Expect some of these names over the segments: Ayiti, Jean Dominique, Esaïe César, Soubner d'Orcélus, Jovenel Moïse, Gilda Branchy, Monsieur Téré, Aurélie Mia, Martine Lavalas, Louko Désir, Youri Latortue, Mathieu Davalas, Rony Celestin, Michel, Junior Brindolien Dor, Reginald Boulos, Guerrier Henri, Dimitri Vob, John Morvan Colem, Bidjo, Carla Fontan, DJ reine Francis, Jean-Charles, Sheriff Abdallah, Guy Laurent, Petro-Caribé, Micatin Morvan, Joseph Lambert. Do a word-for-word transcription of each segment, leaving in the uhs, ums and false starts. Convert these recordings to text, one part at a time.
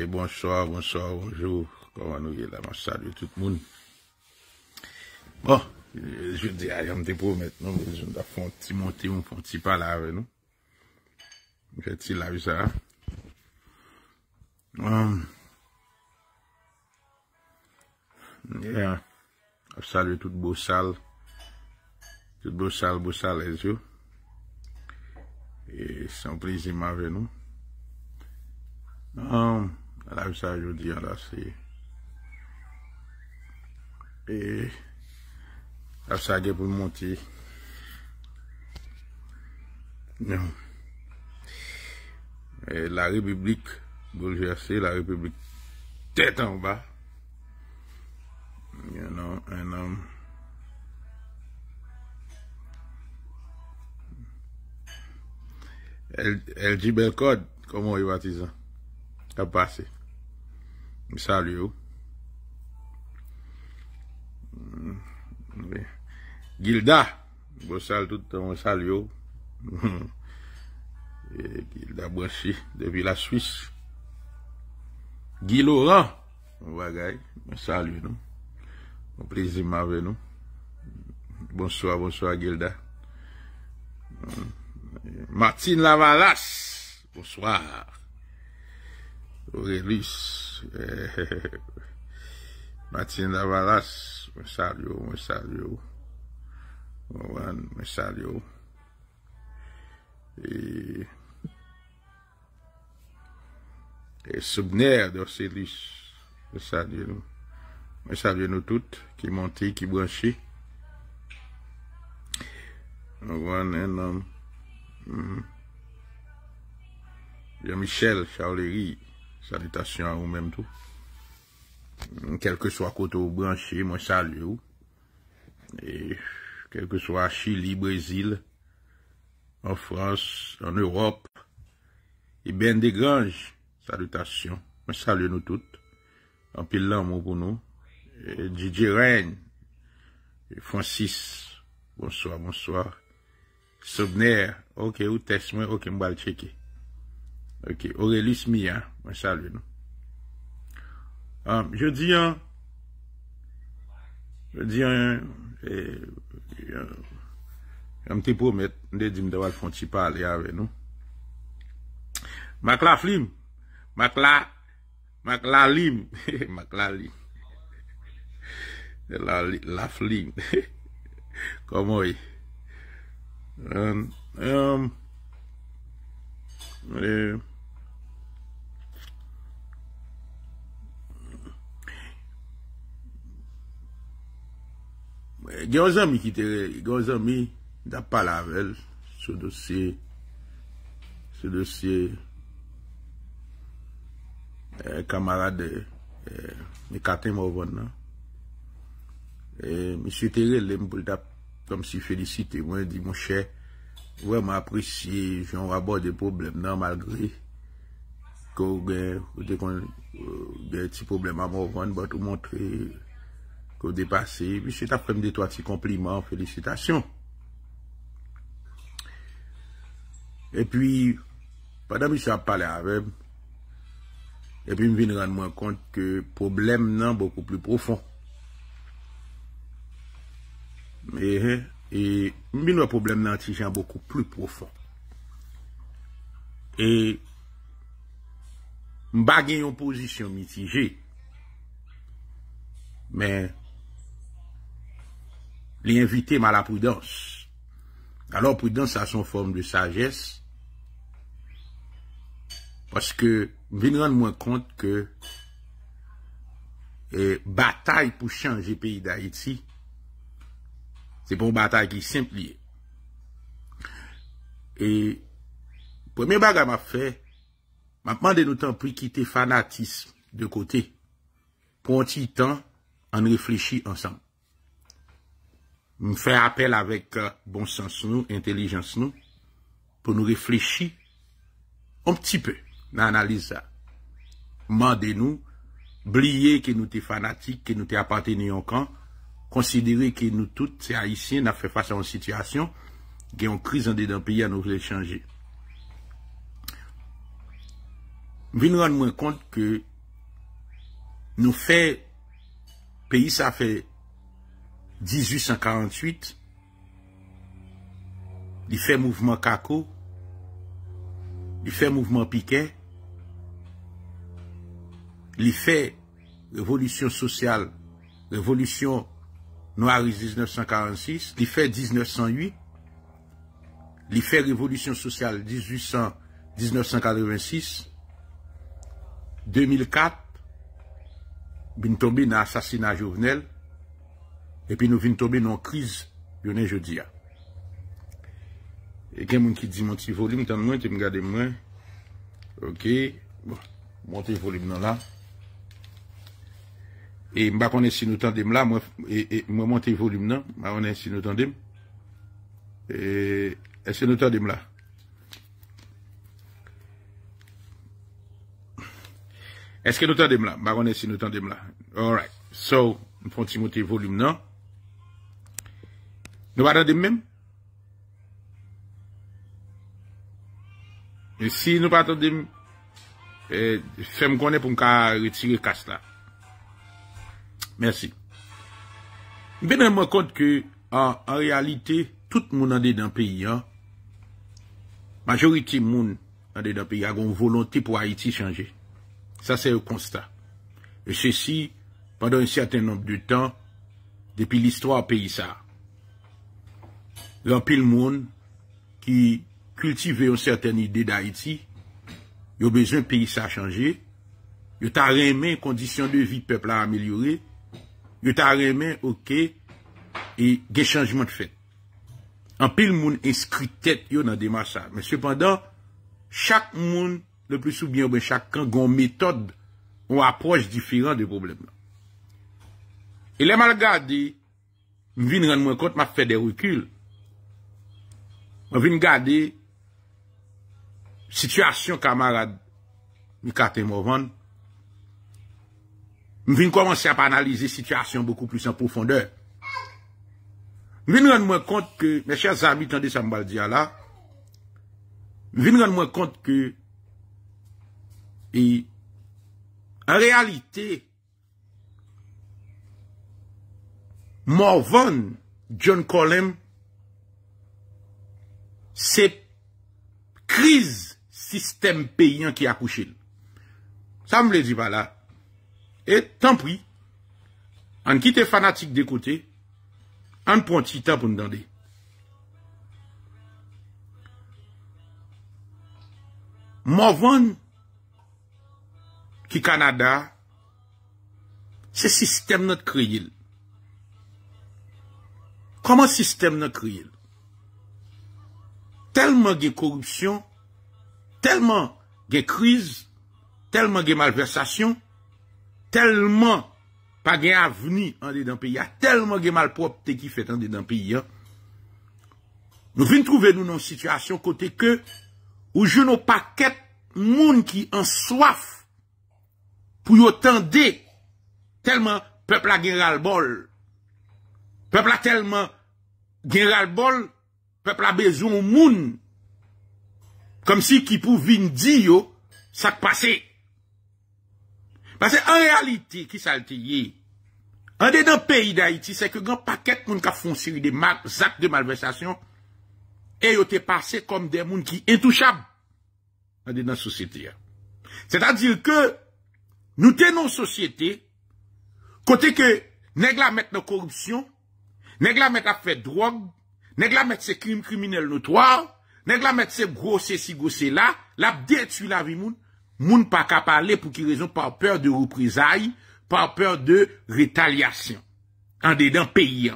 Et bonsoir, bonsoir, bonjour. Comment nous allons? Je salue tout le monde. Bon, je dis à Yam Dépôt maintenant, je vais faire un petit monter, un petit pas là avec nous. Je vais te laver ça. Um, yeah. Je salue tout beau sale. Tout beau sale, beau sale les yeux. Et c'est un plaisir avec nous. Um, là, ça, je dis, là, c'est. Et. Là, ça, je pour monter. Non. Et la République, bouleversée, la République, tête en bas. You know, and, um, elle, elle dit bel code, comment il va dire ça? A passé. Salut. Oui. Gilda, bon salut tout le temps, salut. Gilda Branchy, depuis la Suisse. Guy Laurent, on va gagner, salut nous. Un plaisir avec nous. Bonsoir, bonsoir Gilda. Martine Lavalas, bonsoir. Aurélie, eh, Mathieu Davalas, me salut, me salut, me salut, et, et Soubner d'Orcélus, me salut, me salut nous toutes, qui montent, qui branchent, um, mm, Michel, Charlerie. Salutations à vous-même tout. Quel que soit côté ou branché, moi salue vous. Et quel que soit Chili, Brésil, en France, en Europe, et bien des granges, salutations. Moi salue nous toutes. En pile l'amour pour nous. Et D J reine Francis, bonsoir, bonsoir. Soubner, ok, ou test moi, ok, m'bal checker. Ok, Aurélie Mia, moi salut nous. Um, je dis un, je dis un, un petit promet, de dire me devoir font parler avec nous. Macla flim, Macla, Macla lim, Macla lim, la la flim, comment il? Um, um, euh, Il y a un ami qui te ami n'a pas la velle ce dossier ce dossier euh, camarade euh, Micatin Morvan et Monsieur Téré l'aime pour comme si félicité moi dit mon cher vraiment apprécié j'en aborde des problèmes non malgré que vous des petits problèmes à Morvan pour tout montrer qu'on dépasse, monsieur t'a pris des trois petits compliments, félicitations. Et puis, pendant que je parlé avec, et puis je me rends compte que le problème est beaucoup plus profond. Et je me le problème est beaucoup plus profond. Et je ne pas en position mitigée. Mais, les invités mal à la prudence. Alors, prudence a son forme de sagesse. Parce que, je me rends compte que, et, bataille pour changer le pays d'Haïti, c'est pour une bataille qui est simple. Et, premier bagage m'a fait, m'a demandé nous temps pour quitter fanatisme de côté. Pour un petit temps, on réfléchit ensemble. On fait appel avec bon sens nous, intelligence nous, pour nous réfléchir un petit peu, dans l'analyse ça. Mandez-nous, oubliez que nous sommes fanatiques, que nous appartenons au camp, considérer que nous tous, ces haïtiens, nous fait face à une situation, qui est en crise dans le pays, à nous voulons changer. Je me rends compte que nous fait, pays ça fait mille huit cent quarante-huit, il fait mouvement Kako, il fait mouvement Piquet, il fait révolution sociale, révolution noirise mille neuf cent quarante-six, il fait mille neuf cent huit, il fait révolution sociale mille neuf cent quatre-vingt-six, deux mille quatre, nous tombons dans l'assassinat Jovenel, et puis nous venons tomber dans la crise, je ne dis pas. Et quelqu'un qui dit mon petit volume, tant moins, tu me gardes moins. Ok, bon, montez le volume dans là. Et je ne sais pas si nous tendons là, moi, je monte le volume là, je ne sais pas si nous tendons. Et est-ce que nous tendons là? Est-ce que nous tendons là? Je ne sais pas si nous tendons là. All right. So, nous faisons monter le volume là. Nous attendons même. Et si nous ne attendons pas, fais-moi connaître pour nous retirer le casse là. Merci. Je me rends compte que, en, en réalité, tout le monde est dans le pays, la hein? majorité du monde est dans le pays, a une volonté pour Haïti changer. Ça, c'est le constat. Et ceci, pendant un certain nombre de temps, depuis l'histoire du pays, ça. Il y a pile monde qui cultive une certaine idée d'Haïti, il y a besoin de pays ça changer, il y a les conditions de vie du peuple à améliorer. Yo ta remen, ok, et des changements de fait. En pile moun inscrit tête yo dans démarche ça. Mais cependant, chaque moun, le plus souvent, ben chaque camp gon méthode, on approche différente de problème. Et les mal gardé, m'vin rendre moi compte, m'a fait des reculs. M'vin garder situation camarade Micatin Morvan. Je viens commencer à analyser la situation beaucoup plus en profondeur. Je viens rendre compte que, mes chers amis, tendez ça me dire là, je viens rendre compte que, et, en réalité, Morvan, John Colem, c'est crise système paysan qui a couché. Ça me le dit pas là. Et tant pis, on quitte fanatique de côté, on prend petit temps pour nous donner. Morvan, qui Canada, c'est système notre créé. Comment système notre créé? Tellement de corruption, tellement de crise, tellement de malversation, tellement pas de avenir en dedans pays, tellement de malpropreté qui fait en dedans pays. Nous venons trouver nous dans une situation côté que où je n'ai pas paquet monde qui en soif pour y attendre tellement peuple a ras le bol. Peuple a tellement ras le bol, peuple a besoin de monde comme si qui pouvait dire ça passé. Parce qu'en réalité, qui ça le dit? En dedans pays d'Haïti, c'est que grand paquet de monde qui a fait une série de actes de malversation, et ils ont été passés comme des monde qui sont intouchables en dedans société. C'est-à-dire que nous tenons société, côté que nèg la mettre dans la corruption, nèg la mettre à faire drogue, nèg la mettre ces crimes criminels notoires, nèg la mettre ces gros ceci, gros là, la détruit la vie monde. Moun pas qu'à parler pour qui raison par peur de représailles, par peur de rétaliation. En dedans pays.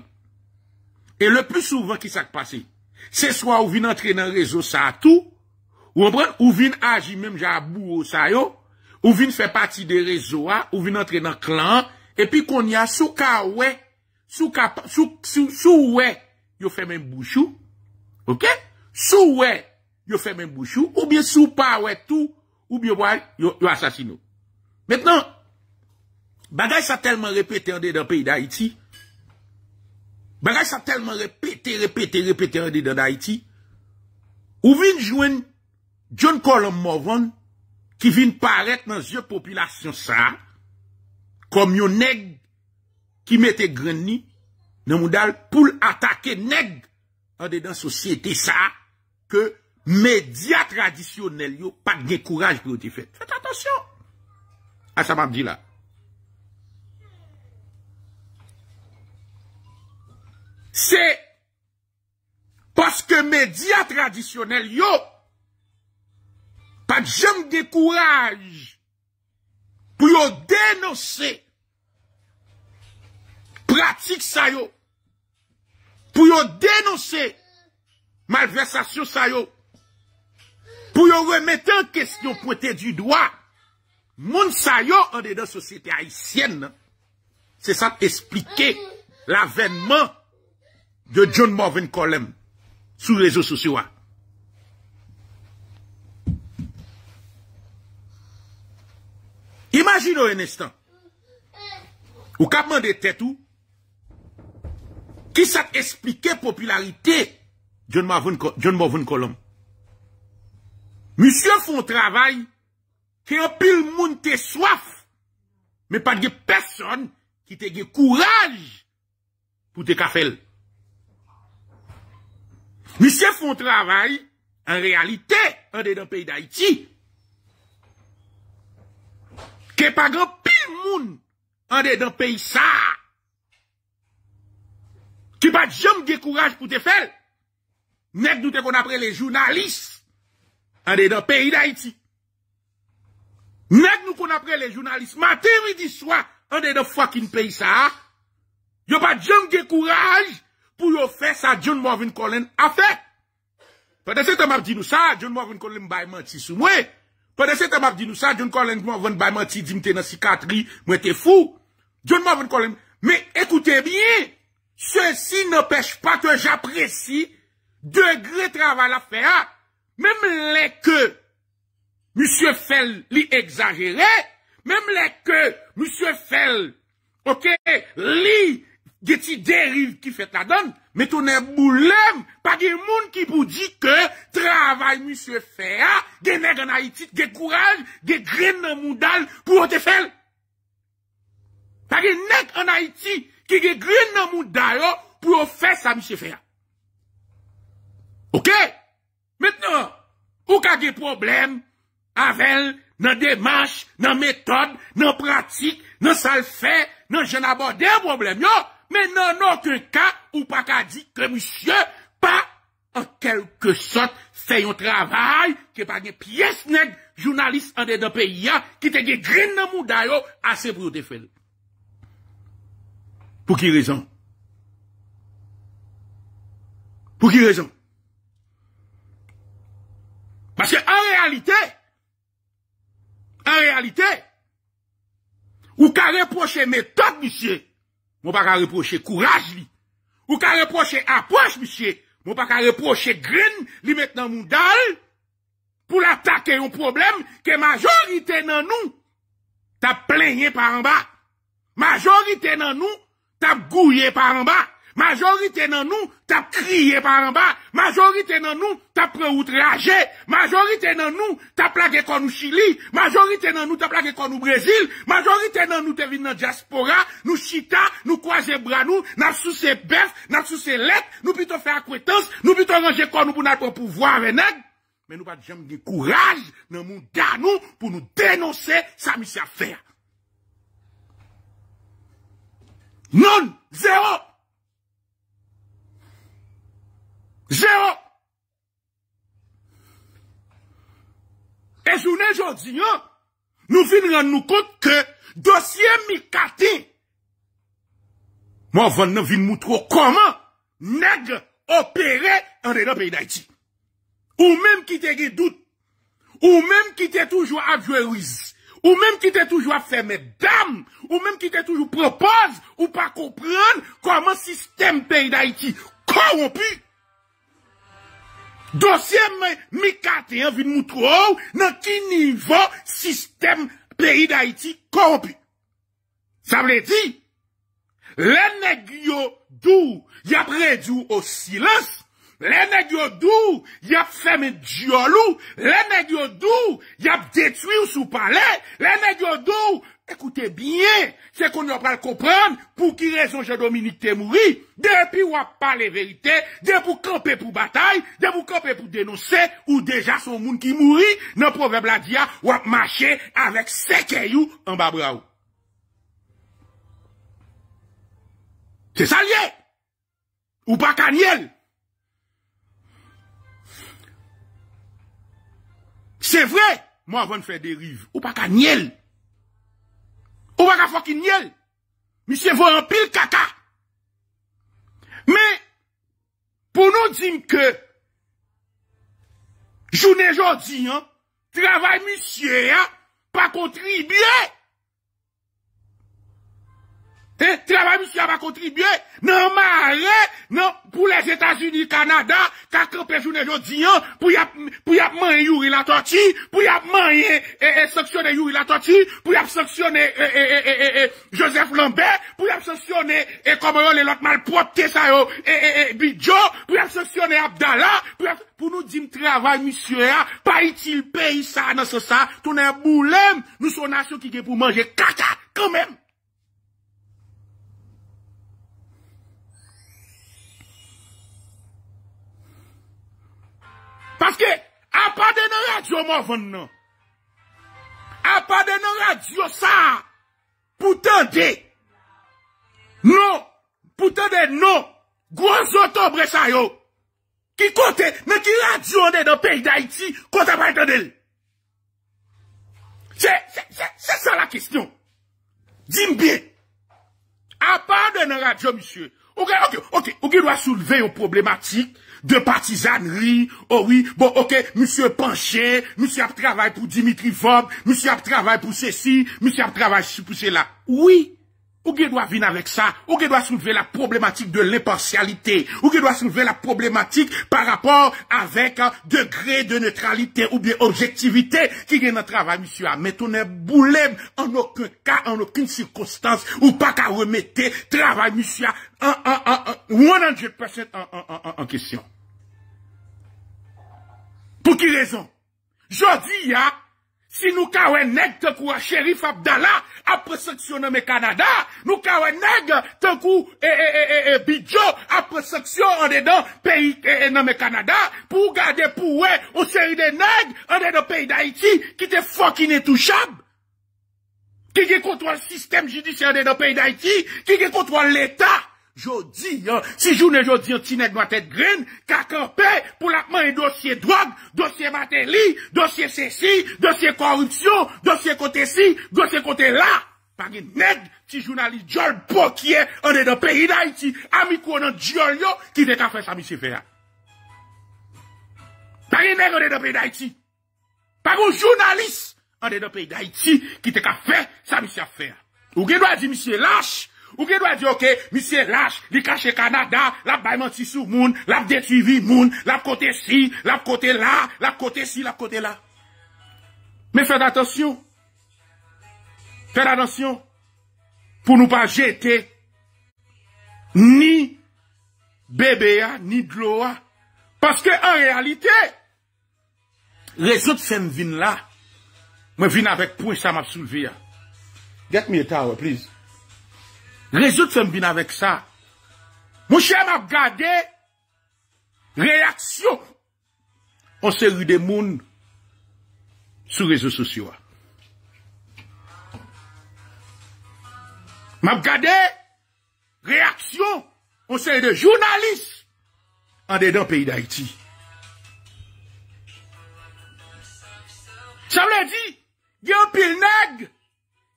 Et le plus souvent, qui s'est passé? C'est soit ou vient entrer dans le réseau, ça a tout, ou, ou vient agir même, j'abou, ça yo, ou vient faire partie des réseaux, ou vient entrer dans le clan, et puis qu'on y a sous ka ouais, sous ka, sous, sous, sous ouais, yo fait même bouchou, ok? Sous ouais, yo fait même bouchou, ou bien sous pas ouais tout, ou bien, yo, yo assassiné. Maintenant, bagay ça tellement répété en dedans pays d'Haïti. Bagay ça tellement répété, répété, répété en dedans d'Haïti. Ou vin jouen John Colem Morvan, qui vient paraître dans yeux population ça, comme yon nèg qui mettait greni dans mondal pour attaquer nèg en dedans société ça que médias traditionnels yo pas de courage pour te faire. Faites attention. À ça m'a dit là. C'est parce que médias traditionnels yo pas de jamais de courage pour dénoncer pratique ça yo, pour yo dénoncer malversation ça yo, pour yo remettre en question pointer du doigt moun sa yo en dedans société haïtienne. C'est ça expliquer l'avènement de John Morvan Colem sur les réseaux sociaux. Imaginez un instant. Ou ka mande tête ou qui ça expliquer popularité John Morvan John Morvan Colem. Monsieur font travail qui en pile moun te soif, mais pas de personne qui te gen courage pour te kafel. Monsieur font travail en réalité en dedans pays d'Haïti. Que pas grand pile moun en dedans pays ça qui pas jamais de courage pour te faire. Nèg nous te qu'on après les journalistes en dedans pays d'Haïti. Nèg nous qu'on après les journalistes matin midi soir en dedans fucking pays ça. Yo pas jamais de courage pour yo faire ça John Morvan Colem a fait. Pendant ce temps m'a dit nous ça John Morvan Colem bay menti sou moi. Pendant ce temps m'a dit nous ça John Morvan Colem bay menti dit m'te dans psychiatrie, moi t'es fou. John Morvan Colem, mais écoutez bien, ceci n'empêche pas que j'apprécie degré travail à faire. Même les que Monsieur Fell li exagéré, même les que Monsieur Fell, ok, li geti dérive qui fait la donne, mais ton est boulem, pas de monde qui vous dit que travail Monsieur Fell, des nèg en Haïti, des courage, des graines dans moudal pour te faire. Pas de nèg en Haïti qui gen green nan moun dayo pour faire ça monsieur faire. OK? Maintenant, ou ka gen problème avec nan démarche, nan méthode, nan pratique, nan ça le fait, nan j'en aborde problème yo, mais nan aucun cas ou pas ka di que monsieur pas en quelque sorte fait un travail que pas gen pièce nèg journaliste en dedans pays qui te gen green nan moun dayo assez pour te faire. Pour qui raison? Pour qui raison? Parce que en réalité, en réalité, ou qu'à reprocher méthode, monsieur, ou pas qu'à reprocher courage, lui, ou qu'à reprocher approche, monsieur, ou pas qu'à reprocher green, lui maintenant moudal, pour l'attaquer un problème que majorité dans nous, t'as plaigné par en bas. Majorité dans nous, t'ap gouillé par en bas. Majorité dans nous, t'ap crié par en bas. Majorité dans nous, t'ap outragé. Majorité dans nous, t'ap plagué comme au Chili. Majorité dans nous, t'ap plagué comme au Brésil. Majorité dans nous, t'es venu dans diaspora. Nous chita, nous croiser bras nous, n'a sous ses bœufs, n'a sous ses lettres, nous plutôt faire acquaintance, nous plutôt ranger comme nous pour notre pouvoir avec nous. Mais nous pas jamais de courage dans nous, dans nous, pour nous dénoncer sa mission à faire. Non, zéro. Zéro. Et journée aujourd'hui, nous venons nous compte que dossier Micatin Morvan nous vient montrer comment nèg opérer en dedans pays d'Haïti. Ou même qui te doute, ou même qui te toujours à jouer risque. Ou même qui t'est toujours fait, mesdames, ou même qui t'est toujours propose, ou pas comprendre comment système pays d'Haïti corrompu. Dossier Micatin vient nous trouver dans quel niveau système pays d'Haïti corrompu. Ça veut dire, les négio doux, y a réduit au silence. Les nègres doux, y a fermé diolou. Les nègres doux, y a détruit sous palais. Les nègres doux, Écoutez bien, c'est qu'on n'a pas comprendre pour qui raison Jean Dominique t'est mouru, depuis ou a pas les vérités, depuis ou camper pour bataille, depuis ou camper pour dénoncer, ou déjà son monde qui mourit, dans le proverbe la dia, ou a marché avec ses cailloux en bas braou. C'est ça lié! Ou pas caniel! C'est vrai, moi avant de faire dérive, ou pas caniel! Ou pas fucking niel. Monsieur vaut un pile caca. Mais, pour nous dire que, journée aujourd'hui, hein, travail monsieur, hein, pas contribuer. Hein, travail monsieur pas contribuer. Non, marre, non, pour les États-Unis, Canada, qu'à camper journée aujourd'hui, hein, pour y a, pour y a man Youri Latortue, pour y a man, eh, eh, sanctionner Youri Latortue, pour y a sanctionner, eh, eh, eh, eh, Joseph Lambert, pour y a sanctionner, eh, comme on les l'autre malpropre, ça, yo, eh, eh, eh, Bidjo, pour y a sanctionner Abdallah, pour y a, pour nous dire travail, monsieur, hein, pas il paye ça, non, c'est ça, tout n'est boulem, nous sommes nation qui est pour manger caca, quand même. Parce que, à part de nos radios, non. À part de nos radios, ça, pour tendre, non, pour tendre, non, gros autombre, ça, yo, qui compte, mais qui radio on est dans le pays d'Haïti, compte à pas tendre. C'est, c'est, c'est ça la question. Dis-moi bien. À part de nos radios, monsieur, ok, ok, ok, ok, doit soulever une problématique de partisanerie, oh oui, bon, ok, monsieur penché, monsieur a travaillé pour Dimitri Vob, monsieur a travaillé pour ceci, monsieur a travaillé pour cela. Oui, ou qui doit venir avec ça, ou qui doit soulever la problématique de l'impartialité, ou qui doit soulever la problématique par rapport avec un degré de neutralité ou bien objectivité qui est notre travail, monsieur. Mais tout n'est boulem, en aucun cas, en aucune circonstance, ou pas qu'à remettre travail, monsieur, en, en, en, en, cent pour cent en, en, en, en question. Pour qui raison? Jodi ya, si nous kawe nèg te kou Sheriff Abdallah, après sanctionner le Canada, nous kawe nèg te kou eh, eh, eh, eh, Bidjo, après sanction en dedans, pays, eh, eh, non, mais Canada, pour garder pour ouais, une série de nèg, en dedans pays d'Haïti, qui te fucking intouchable, qui contrôle le système judiciaire en dedans pays d'Haïti, qui contrôle l'État. Jodi, hein, si journée jodi, un petit nèg doit être graine, qu'à camper pour la main dossier drogue, dossier matéli, dossier ceci, dossier corruption, dossier côté ci, dossier côté là. Pas de nèg, si journaliste Jol Pokier, on est dans le pays d'Haïti, amico dans Jol yo, qui n'est qu'à faire ça, monsieur Féa. Pas de nèg, on est dans le pays d'Haïti. Pas de journaliste, on est dans le pays d'Haïti, qui n'est qu'à faire ça, monsieur Féa. Ou qui doit dire, monsieur lâche, ou qui doit dire, ok, monsieur lâche, li cache Canada, la baye menti sou moun, la détruit moun, la côté ci, la côté là, la côté ci, la côté là. Mais faites attention. Faites attention. Pour nous pas jeter ni bébé, ni de l'eau. Parce que, en réalité, les autres femmes viennent là. Moi, viennent avec point ça m'a soulevé. Get me a tower, please. Résoudre ce m'bine avec ça. Mon cher m'a regardé réaction en série de moun sur réseaux sociaux. M'a regardé réaction en série de journalistes en dedans pays d'Haïti. Ça veut dire, il y a un pile nègre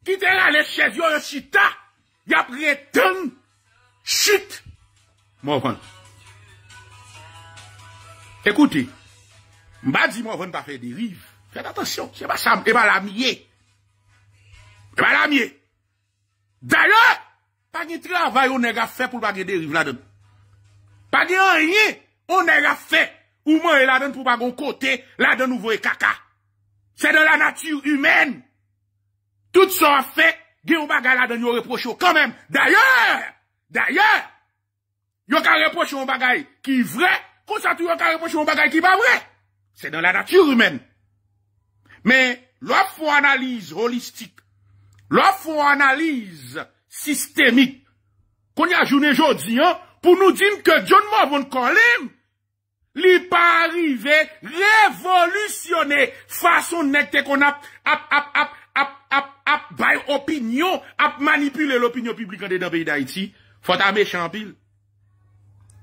qui te râle chez yo le chita. Y a prétend chute. Morvan. Écoutez, m'a dit Morvan pas faire dérive. Faites attention, c'est pas ça, et pas la mienne. Et pas la mienne. D'ailleurs, pas de travail on a fait pour pas de dérive là-dedans. Pas de rien on a fait ou moins là-dedans pour pas de côté là-dedans nouveau et caca. C'est de la nature humaine. Tout ça fait. Gen ou bagay la dan yo reproche quand même. D'ailleurs, d'ailleurs, yo ka reproche un bagay qui vrai, comme ça yo ka reproche un bagay qui pas vrai. C'est dans la nature humaine. Mais, l'offre analyse holistique Leur font analyse systémique. Qu'on y a journée aujourd'hui, hein, pour nous dire que John Morvan Colem, li pas arrivé révolutionner façon nette qu'on a, ap, ap, ap, ap, ap, ap, by opinion, ap manipuler l'opinion publique dans le pays d'Haïti. Faut ta méchant pile.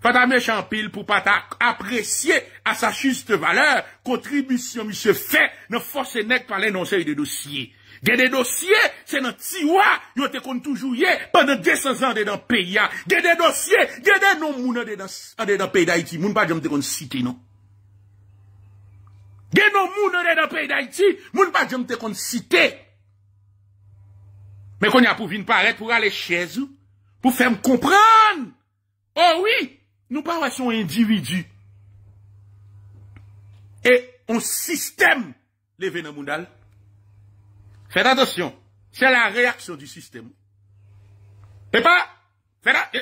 Faut ta méchant pile pour pas apprécier à sa juste valeur contribution monsieur fait dans force nette par l'énoncé de dossiers. Des des dossiers, c'est dans tiroir, yo te kon toujours yé pendant deux cents ans dedans pays. Des des dossiers, des des non moun dedans dedans pays d'Haïti, moun pa jam te kon cité non. Des non moun dedans pays d'Haïti, moun pa jam te kon cité. Mais qu'on y a pour venir paraître pour aller chez vous, pour faire me comprendre. Oh oui, nous parlons son individu. Et on système levé dans mondal. Faites attention, c'est la réaction du système. Et pas,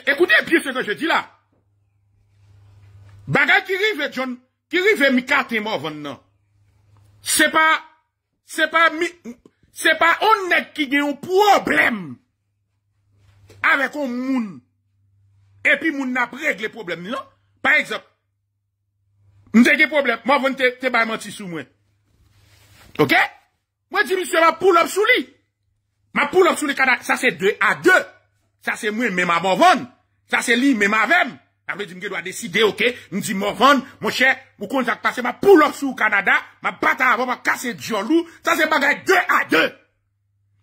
écoutez bien ce que je dis là. Bagay qui rive John, qui rive Micatin Morvan non. C'est pas, c'est pas, c'est pas honnête qui a un problème avec un moun. Et puis moun n'a pas réglé le problème non. Par exemple, nous avons des problèmes. Morvan te ba menti sou moi. Ok? Moi, dis, monsieur, ma poule sous lui. Ma poule sous lui, ça c'est deux à deux. Ça c'est moi, même à Morvan. Ça c'est lui, même à Vem. Après, je dois décider, ok. Je dis, Morvan, mon cher, vous comptez passer ma poule sous au Canada, ma bataille avant, ma casser du jolou. Ça c'est bagaille deux à deux.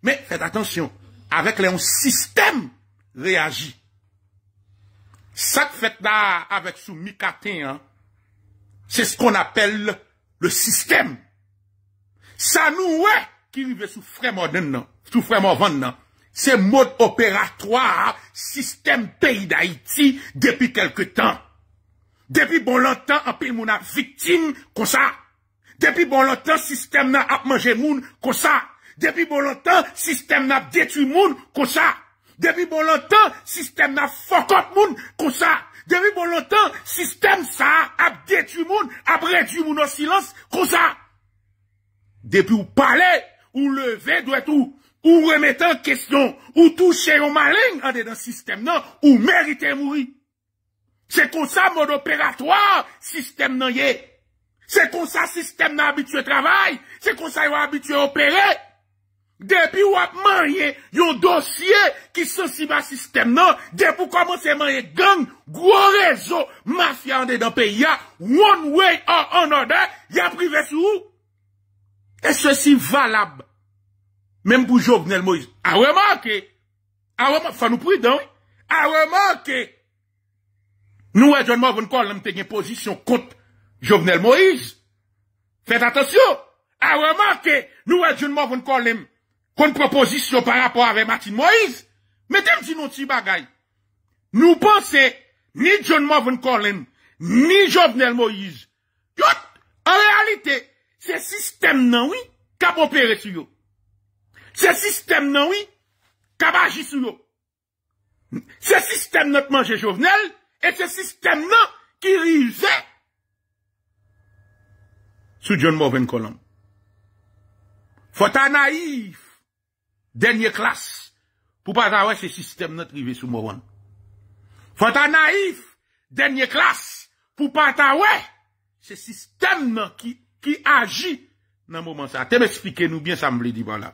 Mais faites attention. Avec les système réagit. Ça que fait là, avec sous Micatin, hein, c'est ce qu'on appelle le système. Ça nous, ouais, qui arrive sous frère Morvan, sous frère Morvan, c'est mode opératoire, système pays d'Haïti, depuis quelque temps. Depuis bon longtemps, en pile moun a victime, comme ça. Depuis bon longtemps, système n'a a mangé moun, comme ça. Depuis bon longtemps, système n'a détruit moun, comme ça. Depuis bon longtemps, système n'a fuck up moun, comme ça. Depuis bon longtemps, système ça a détruit moun, a réduit moun au silence, comme ça. Depuis ou parler, ou lever, doit tout, ou remettre en question, ou toucher au malin, en dedans système, non, ou mériter mourir. C'est comme ça, mode opératoire, système, non, yé. C'est comme ça, système, non, habitué travail. C'est comme ça, yon habitué opérer. Depuis ou ap manye, yon dossier, qui sensible à système, non, depuis ou commencer manye gang, gros réseau, mafia, en dedans pays, one way or another, y'a privé sous. Et ceci valable. Même pour Jovenel Moïse. A remarqué. A remarqué. Faut nous prudent, oui. A remarqué. Nous, à John Morvan Colem, t'es une position contre Jovenel Moïse. Faites attention. A remarqué. Nous, à John Morvan Colem, contre proposition par rapport avec Martine Moïse. Mais t'es dit non, t'y bagaille. Nous pensons, ni John Morvan Colem, ni Jovenel Moïse. En réalité, c'est système non oui qu'a opéré sur yo. C'est système non oui qu'a agi sur yo. C'est système notre manger Jovenel et c'est système non qui risait sur John Morvan Colem. Faut ta naïf dernière classe pour pas avoir ce système notre rivé sur Morvan. Faut ta naïf dernière classe pour pas avoir ce système non qui qui agit dans le moment ça. Te m'expliquez-nous bien ça me le dit par là.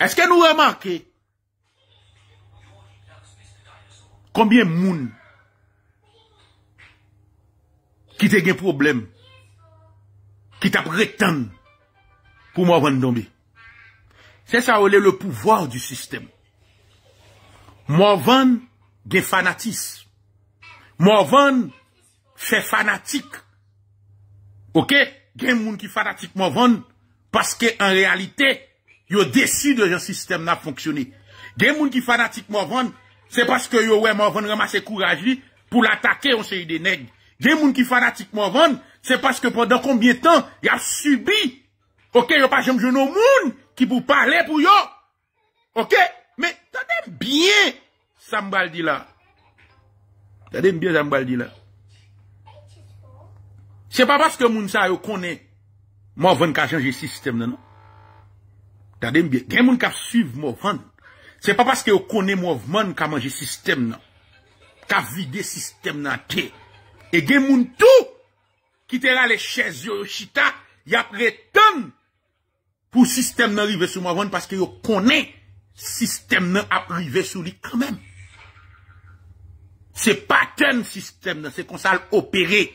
Est-ce que nous remarquons combien de monde qui te gen problème, qui t'a prétendu pour moi Vendombe? C'est ça où est le pouvoir du système. Morvan gen fanatisme. Morvan fait fanatique. Ok? Il y a des gens qui fanatique Morvan parce que en réalité, ils décident de un système n'a fonctionné. Il y a des gens qui fanatique Morvan, c'est parce que yo ouais Morvan ramasse courage pour l'attaquer on série des nègres. Il y a des gens qui fanatique Morvan, c'est parce que pendant combien de temps il a subi. Ok, il y a pas jamais jeune monde qui pour parler pour yo. Ok? Mais tenez bien Sambaldi là. Tenez bien Sambaldi là. C'est pas parce que moun sa yo connaît Morvan ka changer système non. Tendez bien, il y a des gens qui suivent Morvan. Ce n'est pas parce que vous connaissez Morvan qui a mangé le système, qui a vidé le système. Et il y a des gens tout qui sont là, les chaises, les chita, ils prétendent pour le système d'arriver sur Morvan parce que vous connaissez le système d'arriver sur lui quand même. C'est pas un système, c'est qu'on s'est opéré.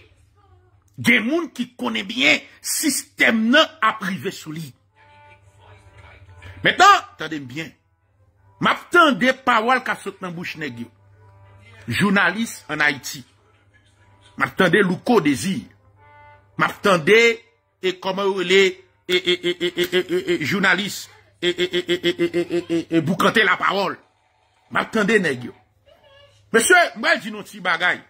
Des gens qui connaissent bien le système à privé sous lui. Maintenant, attendez bien. M'attends des paroles qui sortent dans la bouche nèg yo. Journaliste en Haïti. M'attends des Louko Désir. M'attends des et comment les et et et et et et journalistes et et et et et et et boucanter la parole. M'attends des nèg yo. Monsieur, moi dis non si bagaille.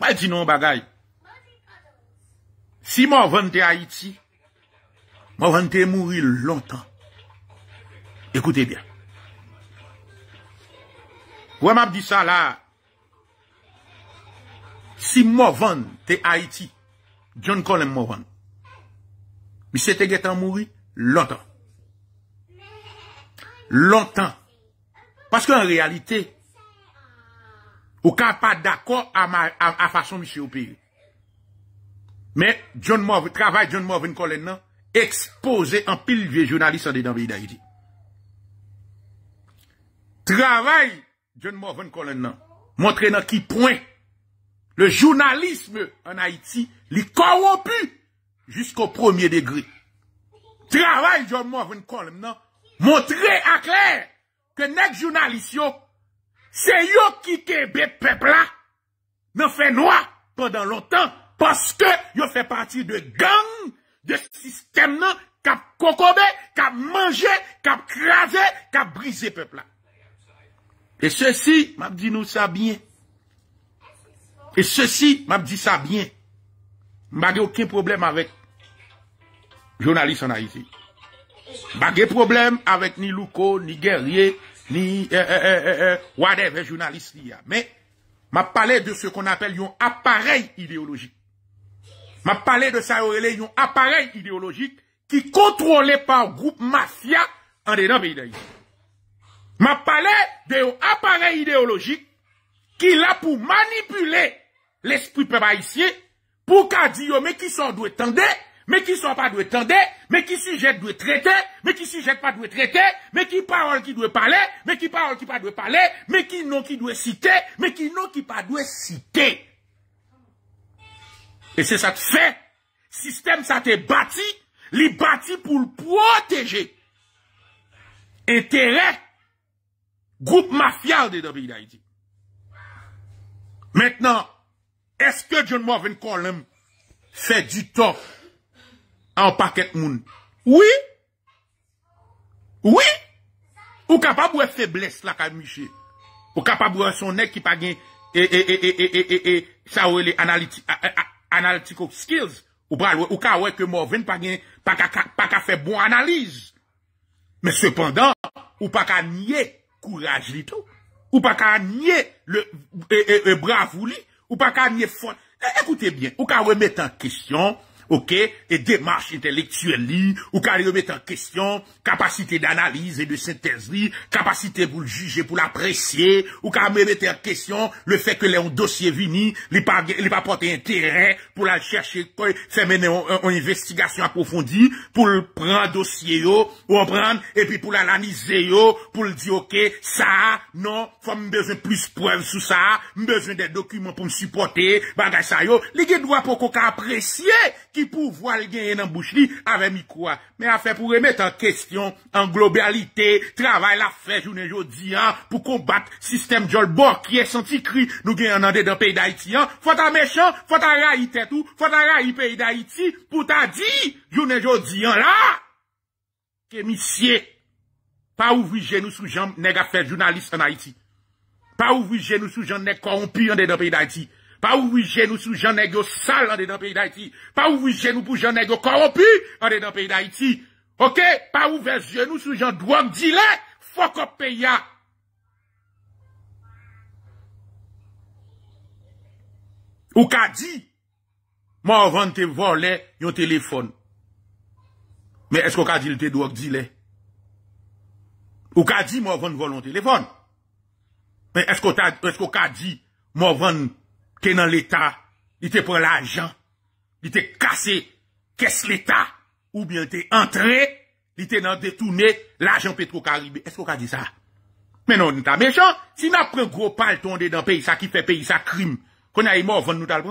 Moi dis non bagaille. Si Morvan te Haïti, Morvan te mourir longtemps. Écoutez bien. Ouais, m'a dit ça là. Si Morvan te Haïti, John Colem Morvan, monsieur te guetan mourir longtemps. Longtemps. Parce qu'en réalité, vous n'êtes pas d'accord à la à, à façon dont M. opéré. Mais John Morvan, travail John Morvan Colem, exposé en pile vieux journaliste dans le pays d'Haïti. Travail John Morvan Colem, montré dans qui point le journalisme en Haïti est corrompu jusqu'au premier degré. Travail John Morvan Colem, montré à clair. Que les journalistes, c'est eux qui québé peuple là, n'en fait noir pendant longtemps, parce que ils fait partie de gang, de système là, qui a cocobé, qui a mangé, qui a crasé, qui a brisé peuple là. Et ceci, m'a dit nous ça bien. Et ceci, m'a dit ça bien. M'a dit aucun problème avec journalistes en Haïti. Pas de problème avec ni Louko, ni Guerrier, ni euh, euh, euh, euh, whatever journaliste. Mais, m'a parlé de ce qu'on appelle un appareil idéologique. M'a parlé de ça, un appareil idéologique qui contrôlé par groupe mafia en dedans pays d'Haïti. M'a parlé d'un appareil idéologique qui là pour manipuler l'esprit peuple haïtien pour qu'a dit mais qui sont doués tendez. Mais qui sont pas doués tendre, mais qui sujet doit traiter, mais qui sujet pas doit traiter, mais qui parole qui doit parler, mais qui parole qui pas doit parler, mais qui non qui doit citer, mais qui non qui pas doit citer. Et c'est ça que fait. Système ça t'est bâti, li bâti pour le protéger. Intérêt, groupe mafia de dans le pays d'Haïti. Maintenant, est-ce que John Morvan Colem fait du tort? En paquet moun. Oui. Oui. Ou capable de faiblesse la ka Michel. Ou capable de son nez qui pas gen et et et et et et et ça ou les analytical skills ou pas ou ka ouais que Morvan pas gen pas pas ka faire bon analyse. Mais cependant, ou pas ka nier courage li tout, ou pas ka nier le e bravoure, ou pas ka nier fort. Écoutez bien, ou ka remettre en question OK, et démarche intellectuelle, ou qu'elle remette en question, capacité d'analyse et de synthèse, capacité pour le juger, pour l'apprécier, ou qu'elle remette en question le fait que les dossiers vini, les pas, les pas porter intérêt, pour la chercher, faire mener une investigation approfondie, pour le prendre dossier, yo, ou en prendre, et puis pour l'analyser, yo, pour le dire, OK, ça, non, faut me besoin plus preuves sur ça, me besoin des documents pour me supporter, bagage ça, yo, les gars doivent pour qu'on apprécie, qui pouvoir le gagner dans bouche li avec micro mais à faire pour remettre en question en globalité travail la fait journée jodi hein, pour combattre système jolbor qui est senti cri nous gagne en dedans pays d'Haïti hein. Faut ta méchant faut ta raï tête tout faut ta raï pays d'Haïti pour ta dit journée jodi hein, là que monsieur pas ouvrir genou sous jambe nèg a fait journaliste en Haïti pas ouvrir genou sous jambe nèg corrompu en dedans pays d'Haïti. Pas ouvrir genou sous Jean Negro sale en dedans pays d'Haïti. Pas ouvrir genou pour Jean Negro corrompu en dedans pays d'Haïti. OK? Pas ouvrir genou sous Jean drogue dealer. Fuck up pays. Ou qu'a dit, Morvan te volé yon téléphone. Mais est-ce qu'on a dit le tédouak d'Ile? Ou qu'a dit Morvan vendre le téléphone? Mais est-ce qu'on a dit Morvan qui est dans l'État, il te prend l'argent, il te cassé, qu'est-ce l'État? Ou bien t'es entré, il te dans détourné l'argent Petro-Caribé. Est-ce qu'on a dit ça? Mais non, nous t'as méchant. Si n'a pris un gros pal tombé dans le pays, ça qui fait pays, ça crime, qu'on a eu Morvan nous t'as.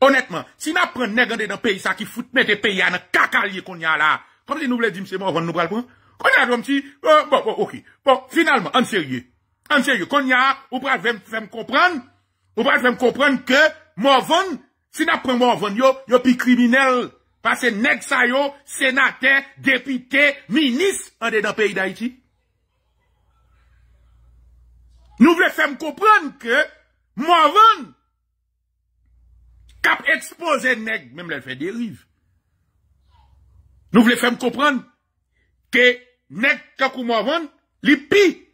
Honnêtement, si n'a pris un nègre dans le pays, ça qui fout mettre pays à un cacalier qu'on y a là, comme si nous voulons dire, c'est Morvan nous pral prendre. Qu'on a un petit, euh, bon, bon, ok. Bon, finalement, en sérieux. En sérieux, qu'on y a, ou pral faire me comprendre, ou pral faire me comprendre que Morvan, si n'a pris Morvan, yo, yo pi criminel. Parce que nèg sa yo, sénateur, député, ministre, en dedans pays d'Haïti. Nous voulons faire comprendre que Morvan, cap exposé nèg, même elle fait dérive. Nous voulons faire comprendre que nèg kakou Morvan, li pi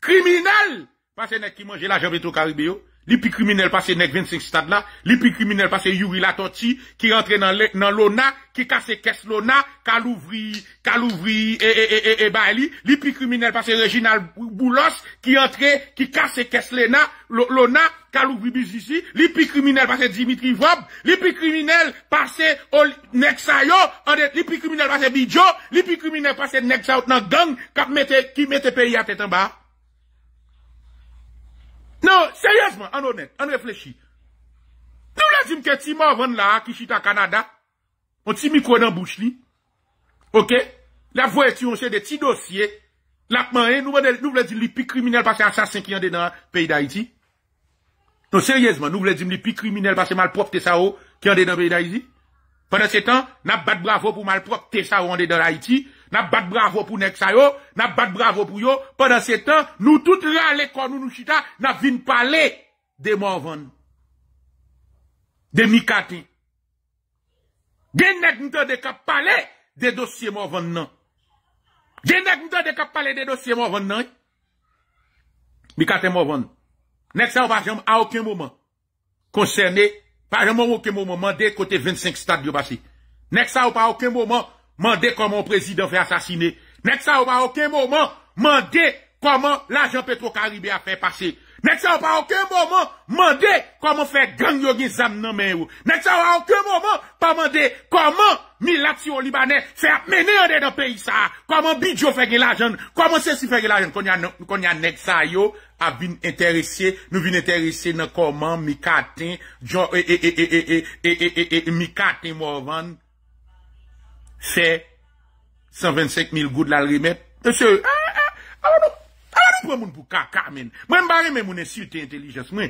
criminel, parce que nèg qui mange l'argent Petro-Caribé. L'I P I criminel passé nèg vingt-cinq stade là, l'I P I criminel passé Youri Latortue qui rentre dans l'O N A, qui casse caisse l'O N A, qui l'ouvri, qui l'ouvri et et et et et bali, l'I P I criminel passé Reginald Boulos qui rentre, qui casse caisse l'O N A, l'O N A, qui l'ouvri business, l'I P I criminel passé Dimitri Vob, l'I P I criminel passé nèg sa yo, l'I P I criminel passé Bidjo, l'I P I criminel passé nèg sa dans gang qui mette qui mette pays à tête en bas. Non, sérieusement, en honnête, en réfléchit. Nous la dit que ti Morvan là, qui chita Canada, on ti micro dans bouche li. Ok? La voie tu on cherche des petits dossiers. La main, nous voulons dire les plus criminels parce que assassin qui en est dans le pays d'Haïti. Non, sérieusement, nous voulons dire les plus criminels parce que malpropre Tessao qui en est dans le pays d'Haïti. Pendant ce temps, n'a bat bravo pour malpropre Tessao en est dans l'Haïti. N'a bat bravo pour Nexayo, n'a bat bravo pour yo. Pendant ce temps, nous toutes râler quand nous nous chita, n'a vin parler de Morvan, de Micatin. Genek nous de cap parler des dossiers Morvan non. Genek nous de cap parler des dossiers Morvan non. Micatin Morvan. Nexayo par exemple à aucun moment concerné, par exemple à aucun moment mandé côté vingt-cinq stades de passé. Nexayo par aucun moment mandez comment président fait assassiner. N'est-ce pas à aucun moment, mandez comment l'argent Petro-Caribé a fait passer. N'est-ce pas à aucun moment, mandez comment faire gang yogi zam nan men ou. N'est-ce pas à aucun moment, pas mandez comment Milatio Libanais fait mener en dans pays ça. Comment Bidjo fait l'argent. Comment ceci fait l'argent. Qu'on y a, qu'on y a n'est-ce pas yo, a vin intéressé, nous vin intéressé dans comment Micatin, John, et, et, et, et, et, et, et, et, et, Micatin Morvan fait cent vingt-cinq mille gouttes là le remettre. Monsieur, ah, ah, ah, non, ah, non, prends mon pour caca, men. Moi, m'barre, mais mon insulte intelligence, moi.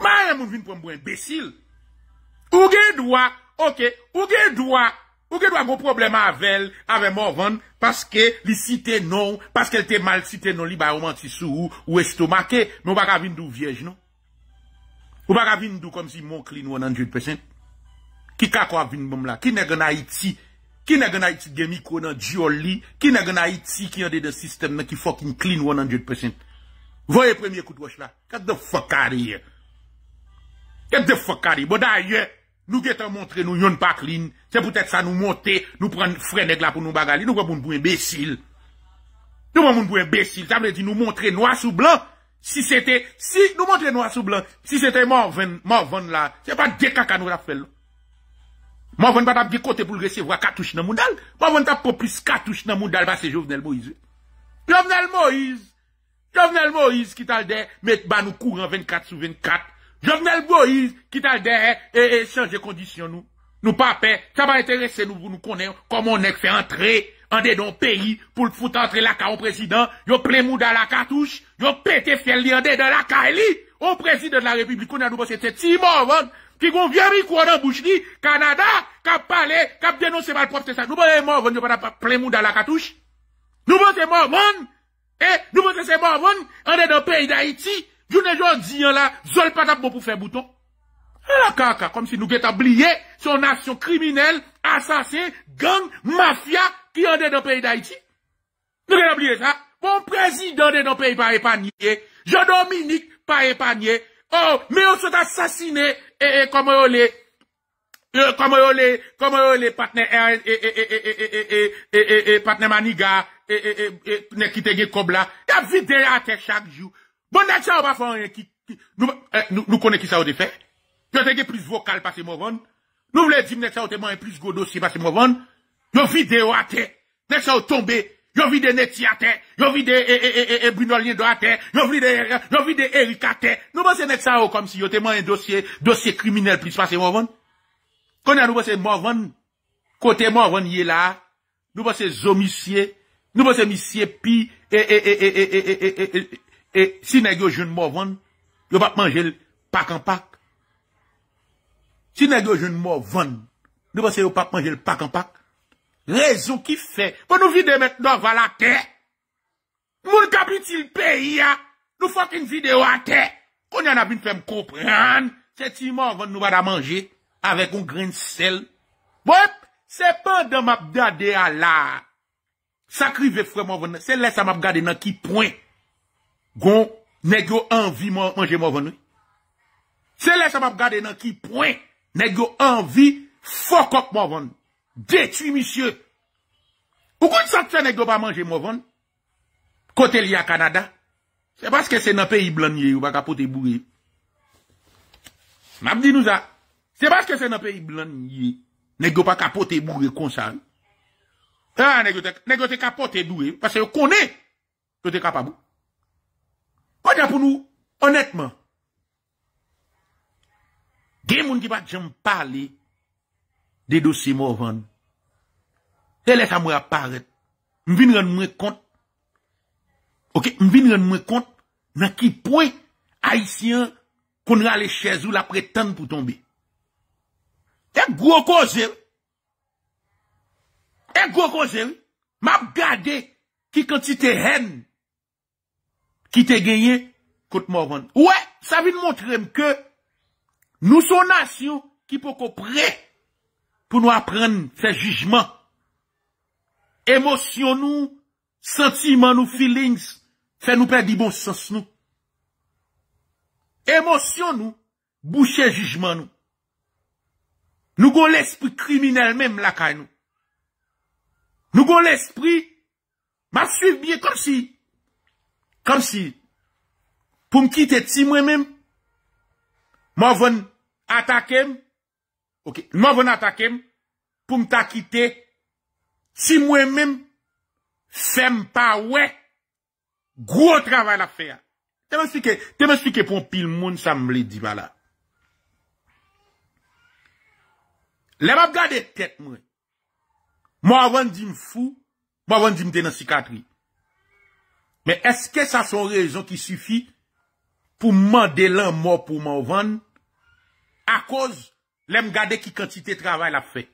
M'barre, mon vin pour m'bou imbécile. Ou gen droit, ok, ou gen droit, ou gen droit, gros problème avec, avec Morvan, parce que, li cite non, parce qu'elle te mal cite non, li ba ou menti sou, ou estomake, mais ou ba ka vin dou vierge, non? Ou ba ka vin dou comme si mon clean cent pour cent. Qui kako a vin bon là? Qui n'est en Haïti? Qui n'a gagné Haïti de micro dans Dioli? Qui n'a gagné Haïti qui a des systèmes qui fucking clean cent pour cent? Voyez premier coup de roche là. What the fuck are you? What the fuck are you? Bon d'ailleurs, nous qui montré nous yon pas clean. C'est peut-être ça nous monter, nous prendre frère là pour nous bagaler. Nous prenons pour imbécile. Nous prenons pour imbécile. Ça veut dire nous montrer noir sous blanc. Si c'était, si nous montrer noir sous blanc, si c'était Morvan, Morvan là, c'est pas des caca nous la fait. Morvan pas de côté pour recevoir cartouche dans Moudal. Morvan pas pour plus cartouche dans Moudal parce que Jovenel Moïse. Jovenel Moïse. Jovenel Moïse qui t'a dit, mettre bas nous courant vingt-quatre sur vingt-quatre. Jovenel Moïse qui t'a dit, et, et changer condition nous. Nous pas peur. Ça va intéresser nous pour nous connaître comment on est fait entrer en dedans pays pour le foutre entrer la car au président. Yo plein Moudal la cartouche. Yo pété fiel li en dedans la Kaili. Au président de la République. On a nous pensé c'est si Morvan. Qui gon vient micro dans bouche li, Canada, cap parler, cap dénoncer mal propre ça. Nous pensons Morvan, nous pas plein monde dans la cartouche. Nous pensons Morvan, et nous pensons c'est Morvan, on est dans le pays d'Haïti, journée jodi là, zol pas tap bon pour faire bouton. La caca, comme si nous guetta oublié son nation criminelle, assassin, gang, mafia qui en est dans le pays d'Haïti. Nous guetta oublié ça. Bon président de dans le pays pas épargné, Jean Dominique pas épargné. Oh, mais on s'est assassiné, et, et, comme on l'est, Comment les comment les partenaires et et et et et partenaires maniga et et et ne quitter les cobla y a vidé à terre chaque jour. Bon d'action on va faire rien qui nous nous connaissons qui ça au fait. Yo te plus vocal parce Morvan. Nous voulons dire que ça te moins plus gros dossier parce Morvan. Yo vidéo à terre. Nèg ça tombé. Yo vidé Neti à terre. Yo vidé et et et Brindolien Dor à terre. Yo vidé yo vidé Eric à terre. Nous pensons nèg ça comme si yo te moins un dossier dossier criminel plus parce Morvan. Quand nous pensons Morvan, côté Morvan y est là, nous pensons homicier, nous pensons monsieur pi et et et et et et et et et si nèg yo jeune Morvan, yo va manger pack en pack. Si nèg yo jeune Morvan, nous pensons yo pas manger le pack en pack. Raison qui fait pour nous vider maintenant va la terre. Moun capital pays a, nous faut une vidéo à terre. Qu'on en a bien fait me comprendre, c'est si Morvan nous va manger. Avec un grain de sel. Bon, c'est pas dans ma gade à la. Sacrivé frère Morvan. C'est là ça m'a gade dans qui point. Gon, négo envie manger Morvan. C'est là ça m'a gade dans qui point. Négo envie, fuck up Morvan. Détruit monsieur. Pourquoi ça fait négo pas manger Morvan? Côté lié à Canada. C'est parce que c'est dans le pays blanc, ou pas capoter bourré. M'a dit nous ça. C'est parce que c'est dans le pays blanc, n'est-ce pas capoté bourré comme ça. Ah, n'est-ce pas capoté bourré, parce que qu'on est, qu'on est capable. Qu'on est pour nous, honnêtement, des gens qui ne peuvent jamais parler des dossiers Morvan. Et laissez moi apparaître. Je viens rendre moins compte. Ok, je viens rendre moins compte dans quel point haïtien qu'on a les chaises ou la prétendent pour tomber. Et gros cause. Et gros cause. M'a gardé qui quantité haine qui te gagné contre Morvan. Ouais, ça vient montrer que nous sommes nation qui peut comprendre pour nous apprendre ces jugements. Émotions nous, sentiments nous, feelings, fait nous perdre du bon sens nous. Émotions nous, boucher jugement nous. Nous avons l'esprit criminel même là, nous. Nous avons l'esprit, m'a suivi bien comme si, comme si, pour me quitter si moi-même, m'a venu attaquer, ok, m'a venu attaquer, pour me quitter si moi-même, femme pas ouais, gros travail à faire. T'es m'expliqué, t'es m'expliqué pour un pile monde, ça me l'a dit, voilà. Les m'a gardé tête, moi. Moi, avant dit me fou, moi, avant dit me dans cicatrice. Mais est-ce que ça sont raisons qui suffit pour demander l'un mort pour m'en vendre? À cause, les m'a gardé qui quantité de travail l'a fait.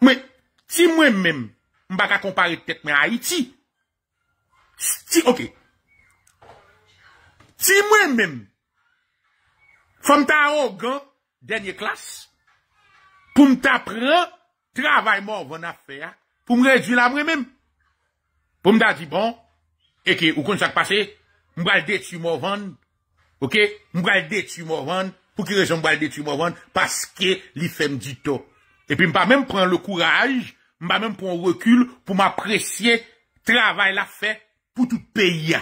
Mais, si moi-même, m'ba ka comparer tête, mais à Haïti. Si, ok. Si moi-même, femme ta arrogant, dernière classe, pour me t'apprendre, travail Morvan à faire, pour me réduire la moi-même. Pour me dire, bon, et que, ou qu'on s'est passé, me va le détruire Morvan, ok, me va le détruire Morvan, pour qui raison me va le détruire Morvan, parce que l'il fait me dit tout. Et puis, me va même prendre le courage, me va même prendre recul, pour m'apprécier, travail la fait, pour tout pays,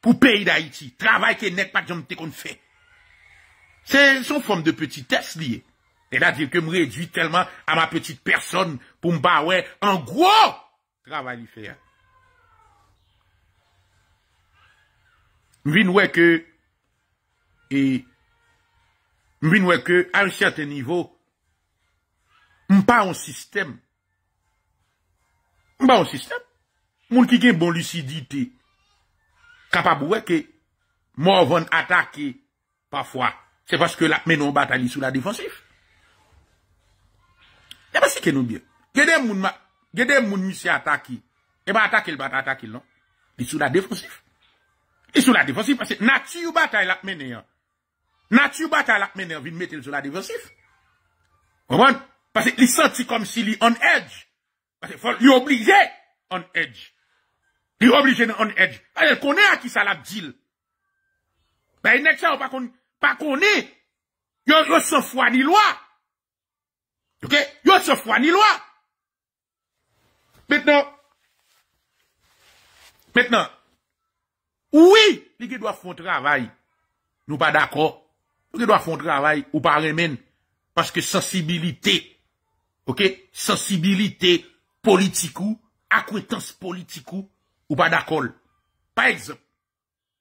pour pays d'Haïti, travail qui n'est pas de jamais qu'on fait. C'est son forme de petitesse liée. C'est-à-dire que je me réduis tellement à ma petite personne pour me battre, ouais, en gros, travail faire. Je viens ouais que, et, je viens ouais que, à un certain niveau, je ne pas un système. Je ne pas un système. Mon qui a une bonne lucidité, capable ouais que, Morvan attaquer, parfois, c'est parce que la menon bataille sous la défensive. Et parce que nous bien. Gede moun ma, gede moun monsieur attaqué. Et bah attaqué le bat attaqué non. Il sous la défensive. Il sous la défensive parce que nature bataille la mené. Nature bataille la mené, vient mettre sur la défensive. Comprendre? Parce qu'il senti comme s'il est on edge. Parce qu'il est obligé on edge. Il est obligé on edge. Parce qu'on connaît à qui ça la deal. Ben il n'est pas qu'on pas connaît. Yo yo sans foi ni loi. Ok? Yo se foi ni loi. Maintenant, maintenant, oui, les doit faire un travail. Nous pas d'accord. Les doit faire un travail ou pas remène. Parce que sensibilité, ok? Sensibilité politique ou acquaintance politique ou pas d'accord. Par exemple,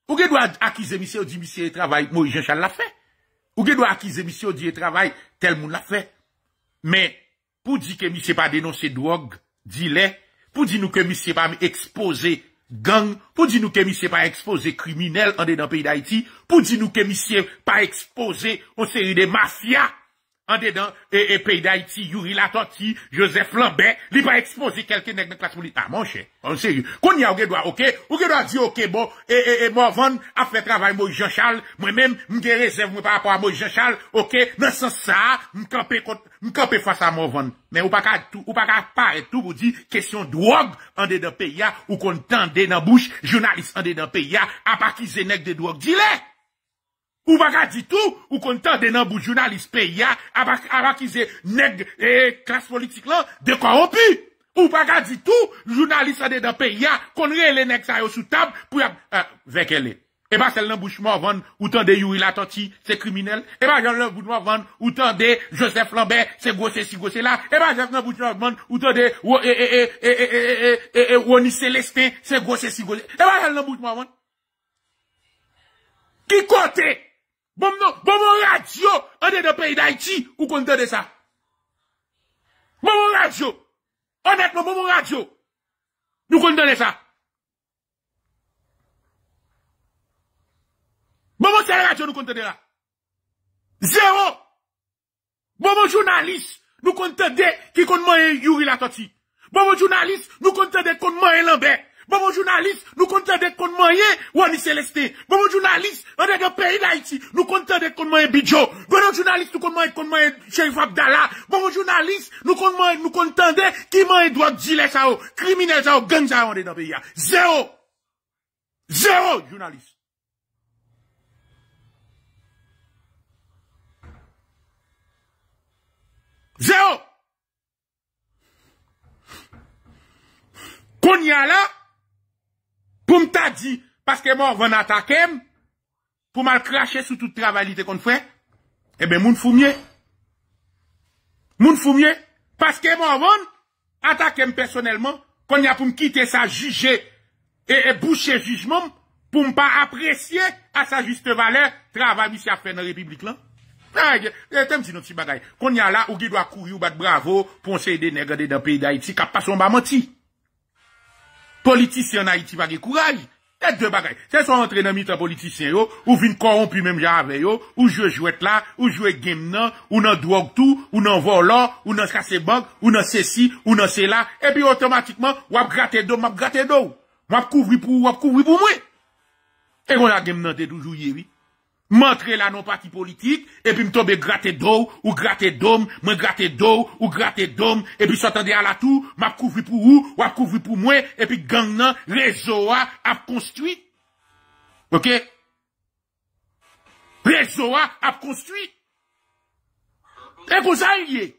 ou qui doit acquiser monsieur, dit monsieur travail, moi Jean-Charles l'a fait. Ou qui doit acquiser monsieur, dit travail, tel monde l'a fait. Mais, pour dire que monsieur pas dénoncer drogue, dit-le, pour dire nous que monsieur pas exposé gang, pour dire nous que monsieur pas exposé criminel en dedans pays d'Haïti, pour dire nous que monsieur pas exposé aux séries de mafias en dedans et, et pays d'Haïti, Youri Latortue, Joseph Lambert, il pas exposé quelqu'un dans la classe politique. Ah, mon cher, en sérieux. Qu'on y a, on doit, ok, on doit dire, ok, bon, et, et, et, Morvan a fait travail, moi, Jean-Charles, moi-même, m'gé réserve, moi, par rapport à moi, Jean-Charles, ok, dans ce sens, ça, m'campé contre, m'campé face à Morvan. Mais, ou pas qu'à tout, ou pas qu'à paraître tout, vous dit, question drogue, en dedans pays, ou qu'on tendait dans bouche, journaliste, en dedans pays, à part qui zénèque de drogue, dis-le! Ou pas dit tout, ou content de n'abou journaliste pays, abakize nèg et classe politique là, de corrompu. Ou pas dit tout, journaliste de dans pays, qu'on les nèg sa yo sous table, pour y'a, vek elle. Et pas celle l'embouche Morvan, ou tande Youri Latortue, c'est criminel. Et pas Jean l'embouche Morvan, ou tande Joseph Lambert, c'est gros c'est si gros c'est là. Et pas Jean l'embouche Morvan, ou tande, Rony Celestin, c'est gros c'est si gros c'est. Et pas Jean l'embouche Morvan. Qui côté? Bon, non, bon, mon radio, on est dans le pays d'Haïti, ou qu'on donne ça? Bon, mon radio, honnêtement, bon, mon radio, nous qu'on donne ça? Bon, mon télé radio, nous qu'on donne ça? Zéro! Bon, mon journaliste, nous qu'on donne, qui qu'on mange Youri Latortue. Bon, mon journaliste, nous qu'on donne, qu'on mange Lambert. Bon, mon journaliste, nous comptons de qu'on moyen, Rony Celestin. Bon, mon journaliste, on est dans le pays d'Haïti, nous comptons de qu'on moyen Bidjo. Bon, mon journaliste, nous comptons de qu'on moyen Sheriff Abdallah. Bon, mon journaliste, nous comptons de qui moyen doit dire ça, criminel ça, gang ça, on est dans le pays. Zéro. Zéro, journaliste. Zéro. Qu'on y a là, pour m'ta dit, parce que Morvan attaque, pour mal cracher sur tout travail qu'on fait, eh ben, moun foumier. Moun foumier. Parce que Morvan attaque personnellement, qu'on y a pour m'quitter sa juger, et, et boucher jugement, pour m'pas apprécier à sa juste valeur, travail ici à faire dans la République là. Qu'on y a là, ou qui doit courir ou battre bravo, pour se aider nègre dans le pays d'Haïti, qui passe son bas menti. Politicien en Haïti va gagner courage. Tête de bagaille. C'est soit entrer dans mitre politicien yo, ou vin corrompu même j'avais yo, ou jouer jouette là, ou jouer game nan, ou nan drogue tout, ou nan volant, ou nan casse banque, ou nan ceci, ou nan cela, et puis automatiquement, ou ap gratte d'eau, m'ap gratte d'eau. M'ap couvri pour, ou ap couvri pour moi. Et on a game nan te toujours yé, oui. M'entrer là non parti politique, et puis m'tombe gratte d'eau, ou gratte d'homme, me gratte d'eau, ou gratte d'homme, et puis s'entendez à la tour, m'a couvri pour ou, ou a couvri pour moi, et puis gang nan, réseau a, a construit. Ok? Réseau a, a construit. Et qu'on ça y est.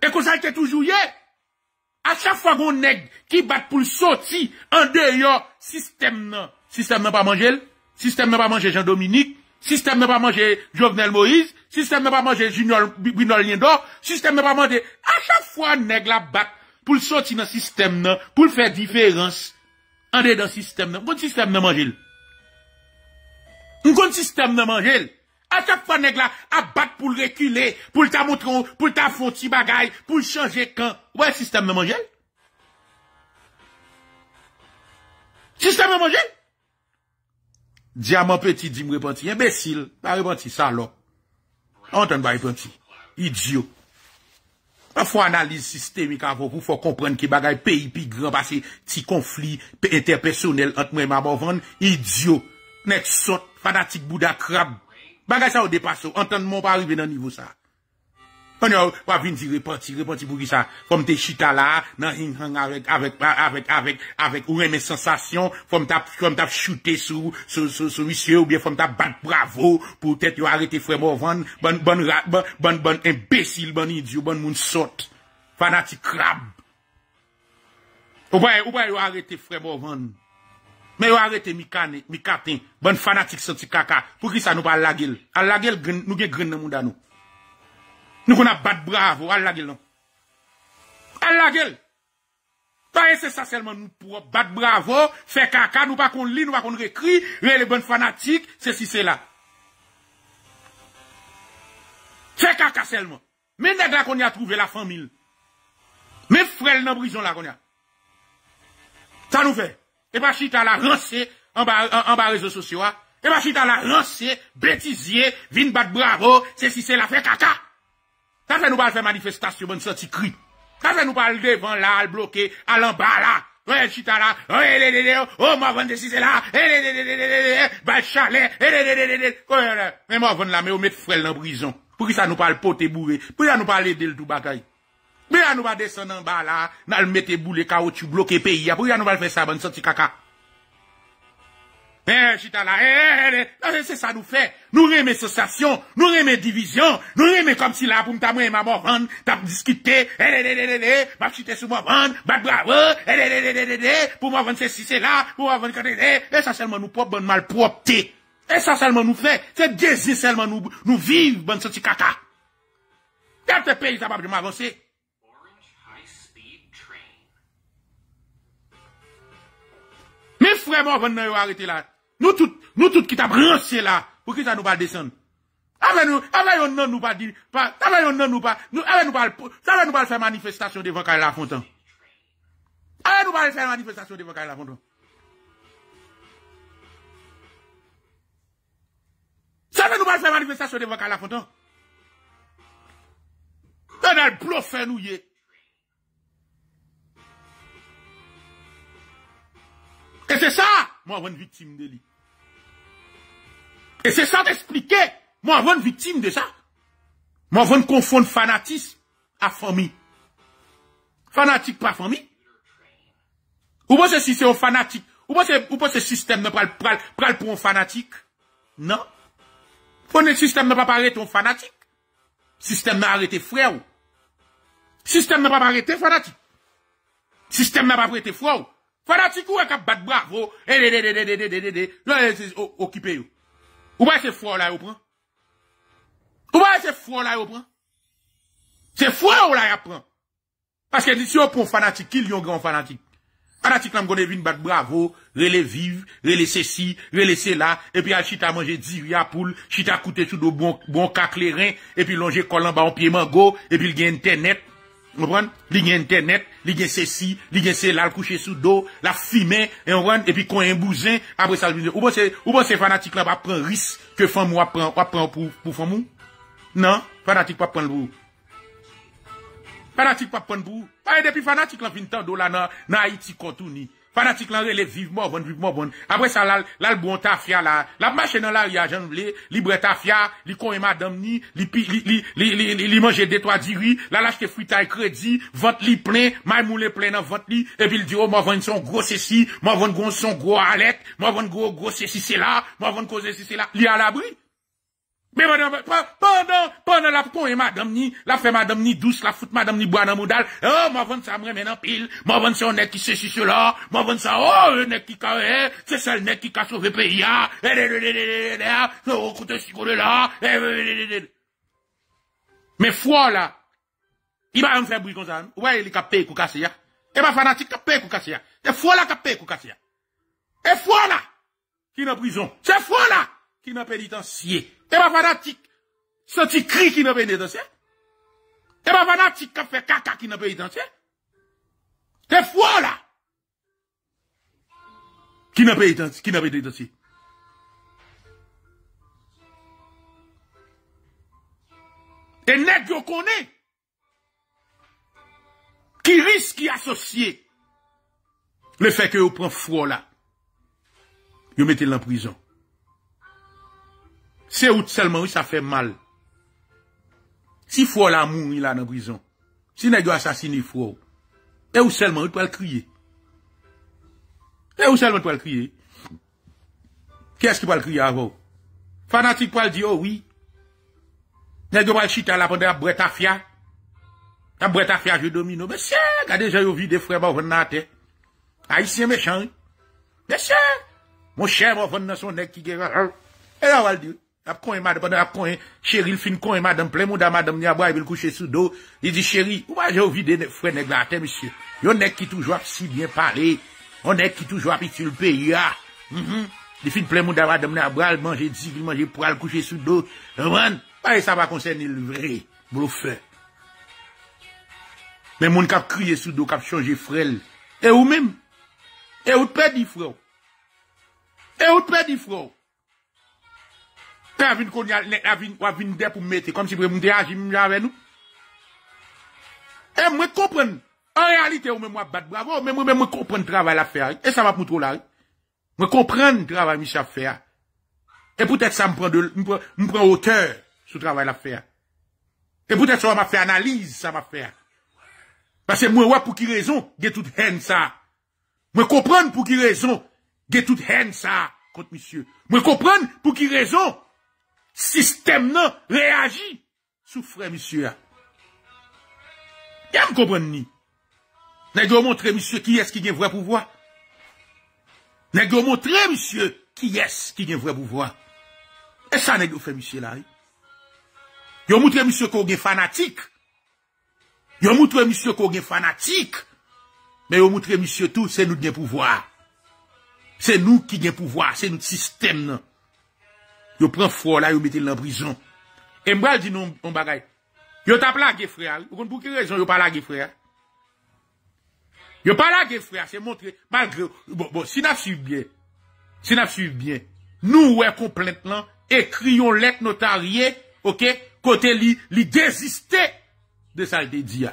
Et qu'on ça y est toujours y est. À chaque fois qu'on nèg, qui bat pour le sortir, en dehors, système nan, système nan pas manger. Système n'a pas mangé Jean Dominique, système n'a pas mangé Jovenel Moïse, système n'a pas mangé Junior Brindolien Dor, système n'a pas mangé. À chaque fois, nèg la bat pour le sortir dans le système, pour le faire différence, en dedans système. Bon système n'a mangé. Un bon système n'a mangé. À chaque fois, nèg la bat pour le reculer, pour le ta montrer, pour le ta foutre bagaille, pour le changer quand. Ouais, système n'a mangé. Système n'a mangé. Diamant petit, dit me repenti, imbécile, pas repenti, salop. Entend pas repenti. Idiot. Parfois, analyse systémique avant vous, faut comprendre que bagaille pays pi grand, parce que petit conflit interpersonnel entre moi et ma Morvan, idiot. Next sort, fanatique bouddha crabe. Bagaille ça au dépasse, entendement pas arriver dans niveau ça. On ne va pas dire repartir, repartir pour ça. Comme tes chita là, avec, avec, avec, avec, avec, ou mes sensations, comme t'as, comme t'as shooté sous, sous, sous, monsieur, ou bien comme t'as battu bravo, pour peut-être arrêter frère Morvan, bon, bon, bon, bon, imbécile, bon idiot, bon moun saute, fanatique crabe. Ou bien, ou bien, arrêter frère Morvan. Mais vous arrêtez Micatin, bon fanatique sorti caca, pour qui ça nous parle la gueule? À la gueule, nous avons green dans le monde à nous. Nous avons battu bravo, à la gueule non. À la gueule. C'est ça seulement nous pour battre bravo, faire caca, nous pas qu'on lit, nous pas qu'on récrit, les bonnes fanatiques, c'est si c'est là. Faire caca seulement. Mais nèg là qu'on y a trouvé la famille. Mais frère dans prison là qu'on y a. Ça nous fait. Et pas chita la rancée en bas, en bas réseaux sociaux, et pas chita la rancée, bêtisier, vin bat bravo, c'est si c'est la fait caca. Ça fait nous pas faire manifestation, bonne sortie cri. Ça fait nous pas le devant là, le bloquer, à l'en bas là. Ouais, chita là, oh, oh, Morvan de si c'est là, bah, chalet, mais Morvan là, mais on met frère en prison. Pour qui ça nous parle poté bourré, pour ça nous parle aider le tout bagaille. Mais nous va descendre en bas là, nous allons mettre boule caoutchouc, bloquer pays. Après, nous allons faire ça, bonne sortie caca. Eh, chita là, eh, eh, c'est ça nous fait. Nous remet sensation, nous remet division, nous remet comme si là, pour m'tamouer ma Morvan, t'as discuté, eh, eh, eh, eh, m'a chité sous Morvan, bat bravo, eh, eh, eh, eh, pour Morvan c'est si c'est là, pour Morvan quand eh, eh, ça seulement nous propre, bonne malpropreté. Eh, ça seulement nous fait, c'est désir seulement nous, nous vivre, bonne sortie caca. T'as pays, t'as pas pu m'avancer. Mais frère Morvan n'a pas arrêté là. Nous tous, nous tous qui t'a brancé là, pour qui ça nous va descendre. Avec nous, avec nous, non, nous pas dire, avec nous, non, nous pas, nous, avec nous pas, ça va nous pas faire manifestation devant Carla Fontan. Avec nous pas faire manifestation devant Carla Fontan. Ça va nous pas faire manifestation devant Carla Fontan. On a le bluffé nous yé. Et c'est ça, Morvan victime de lui. Et c'est ça d'expliquer, Morvan victime de ça. Morvan confond fanatisme à famille. Fanatique pas famille. Ou pensez si c'est un fanatique, ou pensez, ou pensez système ne pral, pral, pral pour un fanatique. Non. Le système ne pas arrêter un fanatique. Système n'a arrêté frère. Système n'a pas arrêté fanatique. Système n'a pas arrêté frère. Fanatique ou k'ap bat bravo, eh, eh, eh, eh, eh, eh, eh, eh, occupé yo. Ou pas c'est froid là, yo prend? Ou pas c'est froid là, yo prend? C'est froid ou là, yo prend? Parce que si on prend fanatique, qui yon grand fanatique? Fanatique là, m'gonne vin bat bravo, relé vive, relé ceci, relé cela, et puis al chita manger dix à poule, chita coûté tout de bon, bon caclérin, et puis longer collant bas en pied mango, et puis il gagne internet. Vous comprenez? Il y a internet, il y a ceci, il y a cela, le coucher sous dos, la fumée, et on et puis qu'on a un bousin, après ça, ou bon, c'est, ou bon, c'est fanatique là, va prendre risque que femme ou apprend, apprend pour, pour femme non, fanatique pas prendre pour fanatique pas prendre pour pas depuis fanatique là, vingt ans, là, dans, dans Haïti, contourni. Fanatique là, relève vivement, bon, vivement, bon. Après ça, là, là, le bon tafia, là, la marche dans la rue, j'en voulais, libre tafia, li con et madame ni, li, li, li, li, li, li mange des trois diri, là, l'acheter fruit à crédit, vente li plein, maïmoule plein dans vente li, et puis il dit, oh, moi, vendre son gros ceci, moi, vendre gros son gros alec, moi, vendre gros, gros ceci, c'est là, moi, vendre gros ceci, c'est là, li à l'abri. Mais pendant, pendant, pendant la con et madame ni, la fait madame ni douce, la fout madame ni bois dans modal, oh, Morvan ça me remet en pile, Morvan c'est un nec qui se si cela, Morvan ça, oh, un nec qui ka, c'est ça le nec qui ka sauvé pays, ah, eh, eh, eh, eh, eh, oh, écoutez si qu'on est là, eh, eh, eh, eh, mais froid là, il va me faire bruit comme ça, ouais, il est capé, koukasse ya, et ma fanatique capé, koukasse ya, et froid là capé, koukasse ya, et froid là, qui n'a prison, c'est froid là, qui n'a pénitencier. Et ma fanatique, senti cri qui n'a pas été dansé. Et ma fanatique qui a fait caca qui n'a pas été dansé. C'est froid là. Qui n'a pas été dansé, qui n'a pas été dansé. Et nèg yo connaît. Qui risque d'y associer. Le fait que vous prenez froid là. Vous mettez en prison. C'est où seulement ça fait mal. Si faut la mourir là dans prison, si nèg assassiner faut, et ou seulement tu vas le crier. Et ou seulement tu vas le crier. Qu'est-ce qui va le crier avant? Fanatique va le dire oh oui. Nèg va le chita là pendant la bretafia. La bretafia je domino. Mais c'est, regardez j'ai vu des frères m'en na tête. Haïtien méchant. Mais c'est mon cher m'en dans son nèg qui guerre. Et là on va le dire. Après, madame, après, chérie, le fin con, madame, plein monde, madame, n'y a pas, il veut coucher sous dos. Il dit, chérie, ou pas, j'ai oublié des frères nègres à terre, monsieur. Y'en est qui toujours si bien parler. On est qui toujours habitué sur le pays, ah. Hum, Les fins plein monde, madame, n'y a pas, il mange, dit, il mange, pour aller coucher sous dos. Hum, pas, ça va concerner le vrai, bluffeur. Mais mon cap crié sous dos, cap changer frêle. Et ou même. Et ou te perdit, frère. Et ou te perdit, frère. Avin qu'on a pour mettre, comme si vous me agir avec nous. Et moi, comprendre. En réalité, ou même moi, battre bravo, mais moi, moi, comprendre le travail à faire. Et ça va pour tout là. Moi, comprendre le travail que je faire. Et peut-être ça me prend de, me prend hauteur sur le travail à faire. Et peut-être ça m'a fait analyse, ça m'a fait. Parce que moi, pour qui raison, j'ai toute haine ça. Moi, comprendre pour qui raison, j'ai toute haine ça, contre monsieur. Moi, comprendre pour qui raison, système non réagit sous frère monsieur. Y'a me comprendre ni. Nèg yo montrer monsieur qui est-ce qui gagne vrai pouvoir. Nèg yo montrer monsieur qui est-ce qui gagne vrai pouvoir. Et ça nèg yo fait monsieur là. Yo montre monsieur qu'on gagne fanatique. Yo montre monsieur qu'on gagne fanatique. Mais yo montre monsieur tout c'est nous qui gagne pouvoir. C'est nous qui gagne pouvoir, c'est notre système non. Yo prend froid là, yo mettez en prison. Et m'bral dit non, on bagay. Yo t'a plagué frère. Vous comprenez pour quelle raison yo pas lagué frère? Yo pas lagué frère, c'est montrer malgré bon, bon si n'a suivi bien. Si n'a suivi bien. Nous ouais complainte là, écrions lettre notariée, OK, côté li li désister de ça il dit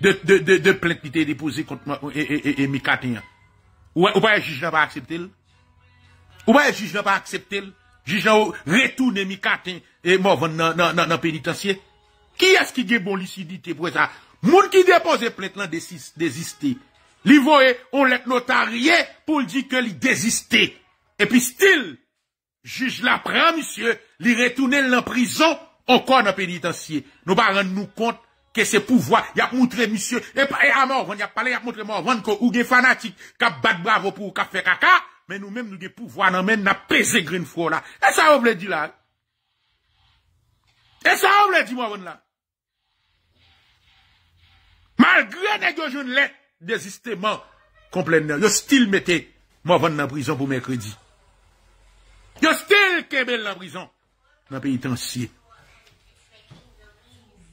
de de de de plainte qui était déposée contre et et et Micatin. Ouais, ou pas juge n'a pas accepté. Ou pas juge n'a pas accepté. Jijan retourne Micatin et Morvan dans dans dans pénitentiaire. Qui est-ce qui gagne bon lucidité pour ça? Moun qui dépose plainte là désister. Li voye on lettre notarié pour dire que li désister. Et puis style juge la prend monsieur, li retourne en prison encore dans pénitentiaire. Nous pas rendre nous compte que c'est pouvoir, y a montré monsieur et pas à Morvan, y a parlé y a montré Morvan que ou gen fanatique qu'a battre bravo pour qu'a faire caca. Mais nous-mêmes, nous avons pouvoir, nous n'a pesé green froid là. Et ça, on veut dire là. Et ça, on veut dire, moi, on là. Malgré les gens qui ont l'air désistement complètement, ils still mettaient, moi, on en prison pour mercredi. Ils still kebel en prison, dans le pénitencier.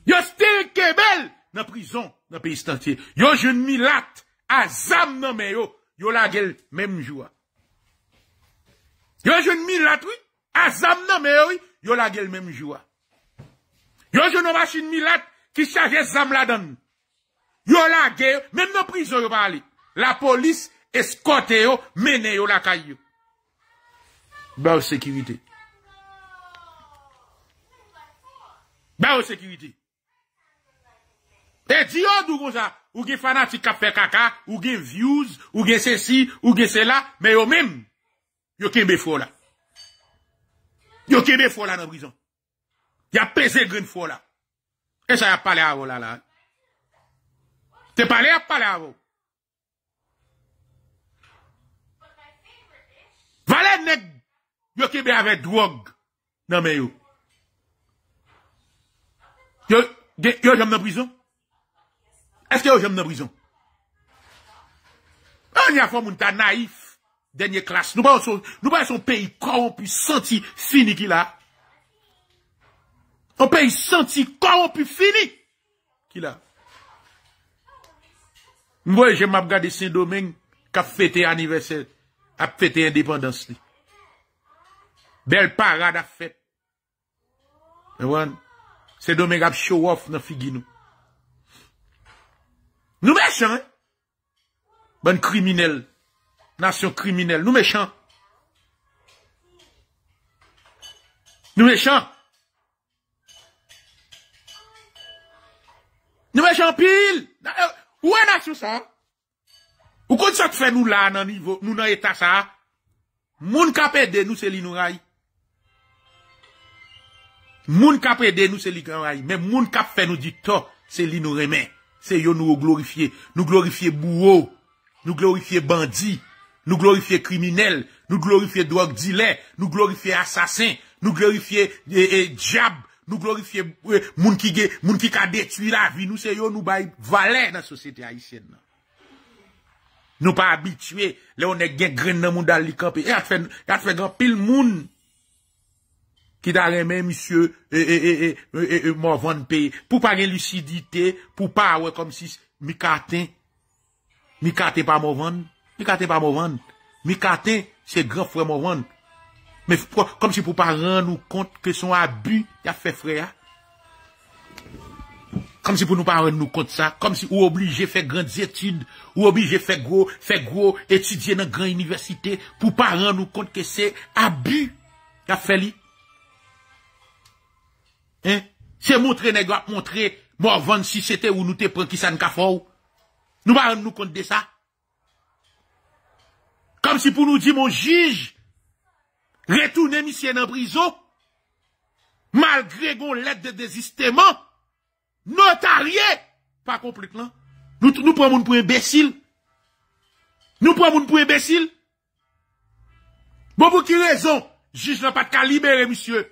Ils still kebel dans la prison, dans le pénitencier. Ils ont une milate à zam dans mes yo, ils ont la gueule même jour. Yo jeune milat oui, azam nan mais oui, yo la gueule même jour. Yo jeune machine milat qui charge zam la donne. Yo la gueule, même dans prison yo pas aller. La police escorte yo, mène yo la caillou. Ba sécurité. Ba sécurité. Et dis ou comme ça, ou gen fanatique qui fait caca, ou gen views, ou gen ceci, ou gen cela, mais yo même Yo kembe fo la. Yo kembe fo la dans prison. Y a pesé green fo la. Et ça y a parlé à vous là là. T'es parlé à parler à vous. Valè nèg yo kembe avec drogue nan men yo. Yo yo j'aime dans prison. Est-ce que yo j'aime dans prison? On y a fò moun ta naïf. Dernière classe. Nous pas son, nous pas son pays corrompu, senti, fini qui là. Un pays senti, corrompu, fini qui là. Moi, je m'a regardé Saint-Domingue, qui a fêté anniversaire, a fêté indépendance. Li. Belle parade a fête. Saint-Domingue a show off dans figi nous. Nous méchants, hein? Bonne criminelle. Nation criminelle, nous méchants. Nous méchants. dégage en pile. Où est la sous ça? Ou qu'on ça fait nous là, dans niveau, nous dans l'état ça? Moun kapé de nous, c'est l'inouaï. Moun kapé de nous, c'est l'inouaï. Mais moun kap fait nous dit tort, c'est l'inouaï. C'est yo nous glorifier. Nous glorifier bourreau. Nous glorifier bandit. Nous glorifier criminel. Nous glorifier drogue dealer. Nous glorifier assassin. Nous glorifier diable. Nous glorifier moun qui moun qui ka détruit la vie. Nous c'est yo nous bail valet dans la société haïtienne. Nous pas habitués, là on est gen grain dans monde ali camper. Et a fait a fait grand pile monde qui t'a remet monsieur et et et et Morvan pays pour pas gen lucidité, pour pas ouais comme si Micatin Micatin pas Morvan, Micatin pas Morvan. Micatin c'est grand frère Morvan. Mais comme si pour pas rendre nous compte que son abus y a fait frère. Comme si pour nous pas rendre nous compte ça, comme si ou obligé faire grandes études, ou obligé faire gros, faire gros, étudier dans grande université, pour pas rendre nous compte que c'est abus, qu'a fait li. Hein? C'est montrer, nèg a montrer, Morvan si c'était où nous te prend qui ça ne kafou. Nous pas rendre nous compte de ça. Comme si pour nous dire, mon juge, retournez monsieur en prison, malgré gon lettre de désistement, notarié, pas complètement. Nous, nous prenons pour imbécile. Nous prenons pour imbécile. Bon, pour qui raison, juge n'a pas de calibre, monsieur.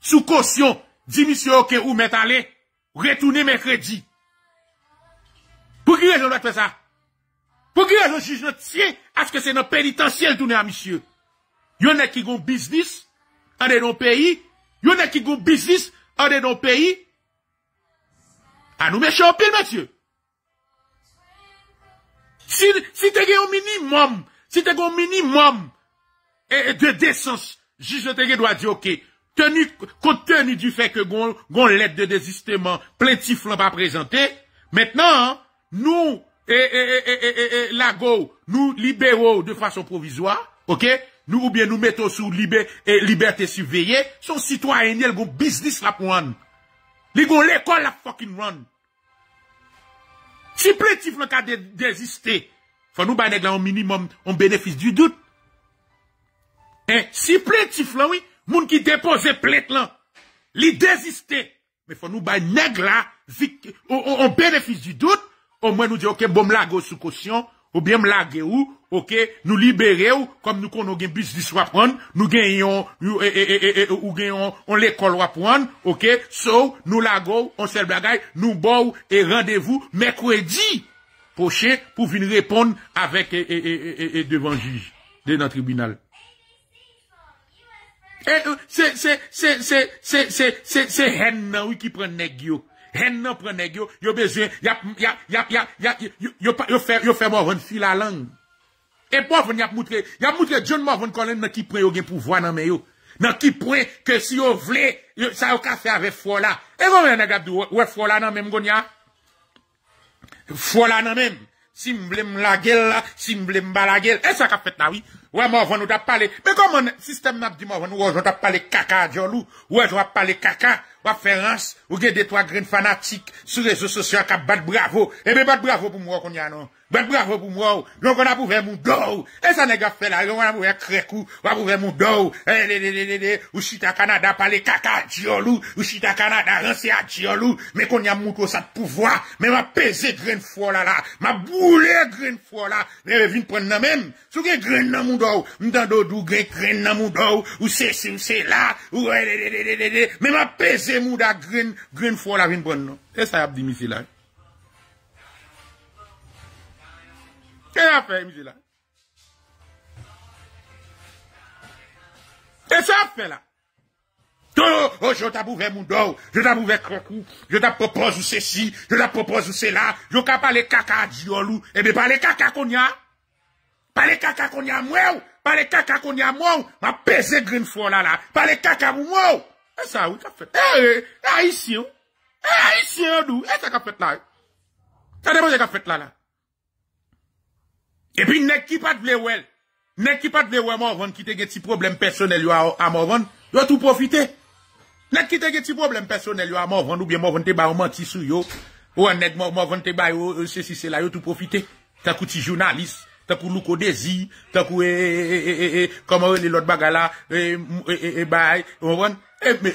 Sous caution, dit monsieur, ok, ou met allez, retournez mes crédits. Pour qui raison, on a fait ça? Pour qui raison, juge n'a tient à ce que c'est notre pénitentiel tourné à monsieur? Y'en a qui ont business, en est dans le pays. Y'en a qui ont business, en est dans le pays. Ah, nous méchons pile, monsieur. Si, si t'es un minimum, si t'es un minimum et, et de décence, juge de t'es doit dire, ok, tenu, compte tenu du fait que gon, gon lettre de désistement, plaintif l'on pas présenté, maintenant, nous, et, et, et, et, et, la go, nous libérons de façon provisoire, ok, nous, ou bien nous mettons sous libé, et liberté surveillée, son citoyen, il y a un business la pointe. Li gon l'école la fucking run. Si plaintif le cas de désister, faut nous ba nèg la au minimum on bénéfice du doute. Et si plaintif là oui, moun qui dépose plainte là, li désister, mais faut nous ba nèg la on bénéfice du doute, au moins nous dire OK bon m'lago sous caution ou bien m'laguer ou OK nous libérer ou comme nous connait gen business wa prendre, nous gagnons ou gagnons on l'école wa prendre, OK so nous lago on sel bagaille nous bon et rendez-vous mercredi prochain pour venir répondre avec et, et, et, et, et devant juge de notre tribunal. Et c'est c'est c'est c'est c'est c'est c'est haine oui qui prend nèg yo. Hen nan prend nèg yo, yo besoin y a y a y a y a y a yo yo fait yo fait Morvan fil la langue. Et pauvre y a montré, y a montré John Morvan Colem nan ki point yo gen pouvoir nan men yo. Nan ki point que si yo vle, ça yo ka fait avec fola. Et comment nèg a dit ouais fola nan même gonya. Fola nan même. Si m'vle m'lagel la, si m'vle m'balagel, et ça ka fait là oui. Ouais Morvan nous t'a parlé. Mais comment système n'a dit Morvan nous on t'a parlé caca jolou. Ouais on va parler caca. Référence, ou gen des trois graines fanatiques sur les réseaux sociaux qui battent bravo. Et bien, battent bravo pour moi, qu'on y a non. Battent bravo pour moi, donc on a pour faire mon dos. Et ça n'est pas fait là, on a pour faire crécou, on a pour faire mon dos. Ou chita Canada, parler caca diolou, ou chita Canada, rancé à diolou, mais qu'on y a mouto ça de pouvoir, mais m'a pesé graine fois là là, m'a boulé graine fois là, mais vin prendre nan même. Sou gen graine nan mon dos, m'dando dou gen graine nan mon dos, ou c'est si ou c'est là, ou mais m'a pesé mouda green green for la vin prendre non et ça y a dit monsieur là qu'est-ce a fait monsieur là et ça a fait là oh je t'approuve mon dos je t'approuve crocou je t'a propose ceci je t'a propose cela je ka parler caca diolou et ben parler caca qu'on y a parler caca qu'on y a moi parler caca qu'on y a moi m'a pesé green for là là parler caca moi. Et ça, oui, qu'a fait? Eh, haïtien. Eh, haïtien, d'où? Et ça, qu'a fait là? Ça dépend de qu'a fait là, là. Et puis, n'est-ce qui pas de l'ouel? N'est-ce qui pas de l'ouel, Morvan, qui te gè ti problème personnel, yo à Morvan? Yo tout profiter. N'est-ce qui te gè ti problème personnel, yo à Morvan, ou bien Morvan te ba ou menti sou yo? Ou en est Morvan te bay ceci c'est là yo tout profiter. T'as couti journaliste, t'as cou Louko Désir, t'as cou comment les l'autre bagarre là et bay Morvan et mais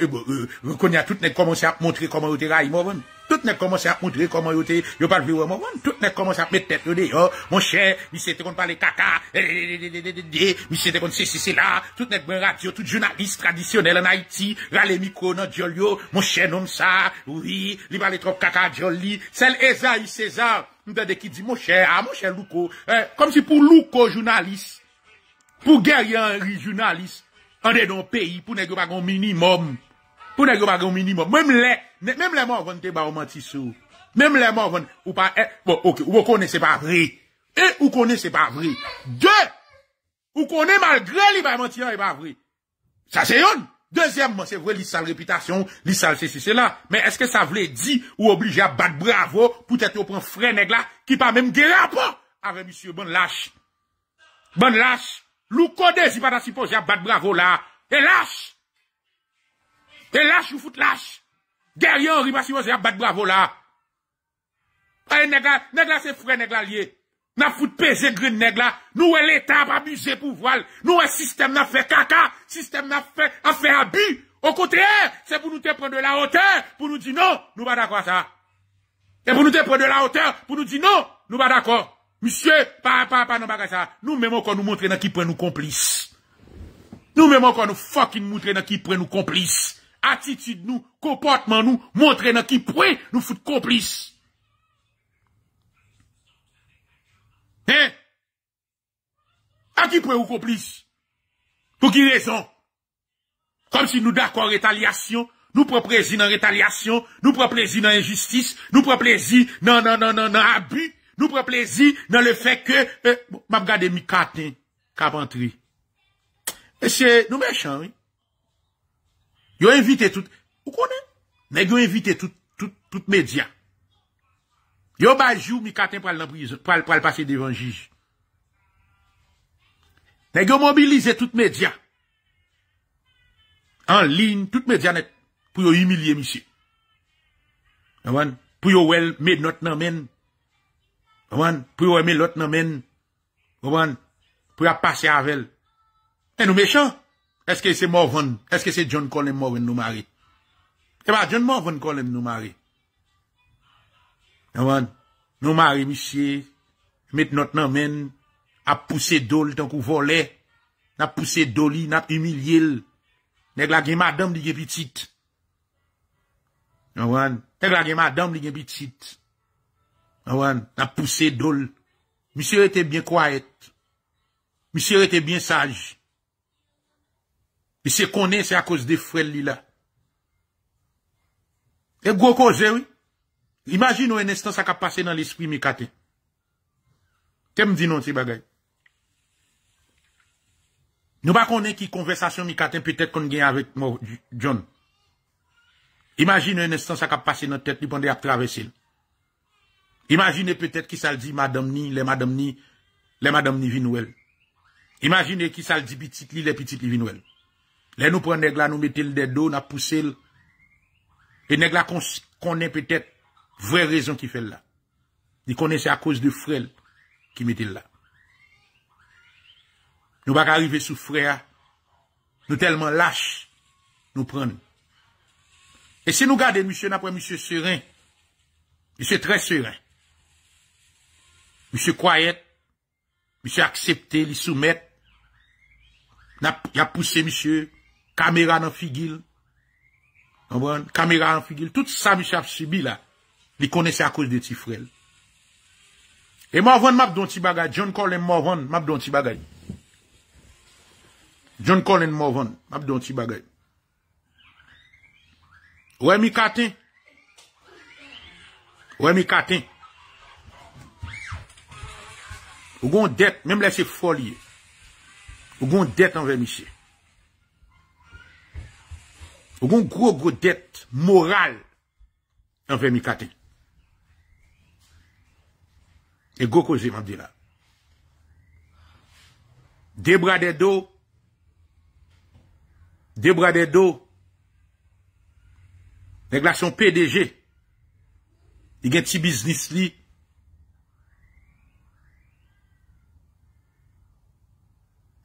vous connaissez tout net commencer à montrer comment vous travaillez Morvan. Tout net commence à montrer comment vous êtes, vous parlez de Morvan. Tout net commence à mettre tête vous dehors, mon cher, monsieur Téré qu'on parle caca, monsieur Téré qu'on ceci c'est là, tout net bon radio, tout journaliste traditionnel en Haïti, râler micro dans Jolio, mon cher nom ça, oui, il parle trop caca Joli, celle Esaïe César, m'entendez qui dit mon cher, ah mon cher Louko, comme si pour Louko journaliste, pour Guerrier Henri journaliste, on est dans le pays pour ne pas un minimum. Pour ne pas un minimum. Même les, même les morts vont te battre au mentisou. Même les morts vont, ou pas, bon, ok, ou connaissez pas vrai. Et, ou connaissez pas vrai. Deux, ou connaissez malgré les pas mentir, et pas vrai. Ça c'est une. Deuxièmement, c'est vrai, les sales réputation, les sales ceci, cela. Mais est-ce que ça voulait dire, ou obligé à battre bravo, pour peut-être au prendre frère nègre là, qui pas même guérir rapport avec monsieur Bon Lâche. Bon Lâche. Louko Désir pas supposé à battre bravo là. Et lâche. Et lâche ou fout lâche. Guerrier Henri pas supposé à battre bravo là. Eh nèg là, nèg là c'est frère nèg là lié. N'a fout peser green nèg là. Nous est l'état pas abuser pouvoir. Nous est système n'a fait caca, système n'a fait a fait abus. Au contraire, c'est pour nous te prendre de la hauteur pour nous dire non, nous pas d'accord ça. Et pour nous te prendre de la hauteur pour nous dire non, nous pas d'accord. Monsieur, pas, pas, pas, non, pas, ça. Nous, même encore nous montrer dans qui prend nous complices. Nous, même encore nous fucking montrer dans qui prend nous complices. Attitude, nous, comportement, nous, montrer dans qui prend nous fout complices. Hein? À qui prend nous complices? Pour qui raison? Comme si nous d'accord rétaliation, nous prenons plaisir dans rétaliation, nous prenons plaisir dans injustice, nous prenons plaisir dans, non, non, non, non, abus. Nous prenons plaisir dans le fait que, euh, m'a regardé Micatin, Carpentry. Et c'est, nous méchants, oui. Ils ont invité tout, vous connaissez? Mais ils ont invité tout, tout, tout média. Ils ont bajou Micatin pour aller en prison, pour aller passer devant le juge. Ils ont mobilisé tout média. En ligne, tout média net, pour humilier monsieur. Pour yon well, mais notre nom men. Pour aimer l'autre nomen, pour passer avec elle. Et nous méchants. Est-ce que c'est Morvan? Est-ce que c'est John Colem Morvan nous marie? Eh bien, John Morvan Colem nous marie. Nous marie, monsieur. Mettre notre nomen. A poussé d'ol tant qu'on volait. N'a poussé d'oli, n'a humilié. N'est-ce la gué madame qui est petite? N'est-ce la gué madame qui est petite? On a poussé d'ol. Monsieur était bien quiet. Monsieur était bien sage. Monsieur connaît, c'est à cause des frères là. Et gros cause, oui. Imagine un instant ça qui a passé dans l'esprit Micatin. Tu me dis non, ces bagailles. Nous ne connaissons pas qui conversation Micatin peut-être qu'on gagne avec John. Imagine un instant ça qui a passé dans la tête, pendant à traverser. Imaginez peut-être qui ça le dit madame ni, les madame ni, les madame ni vinouel. Imaginez qui ça le dit petit li, les petits li vinouel. Les nous prenons nèg la, nous mettons le dedo, nous poussons le. Et nèg la connaît peut-être vraie raison qui fait là. Ils connaissent à cause de frère qui mettent là. Nous pas arriver sous frère, nous tellement lâches, nous prenons. Et si nous gardons monsieur, après monsieur serein, monsieur très serein. Monsieur croyait, monsieur accepté, lui soumettre, il a poussé monsieur, caméra dans figil, caméra dans figil, tout ça monsieur a subi là, il connaissait à cause de petits frères. Et Morvan m'a donné petit bagay, John Colem Morvan m'a donné petit bagay. John Colem Morvan m'a donné petit bagay. Ouais, Micatin. Ouais, Micatin. Ou gon dette, même là c'est folie. Ou gon dette envers monsieur. Ou gon gros gros dette morale envers Micatin. Et go cause m'a dit là. Des bras des dos. Des bras des dos. Nèg la son P D G. Il y a un petit business li.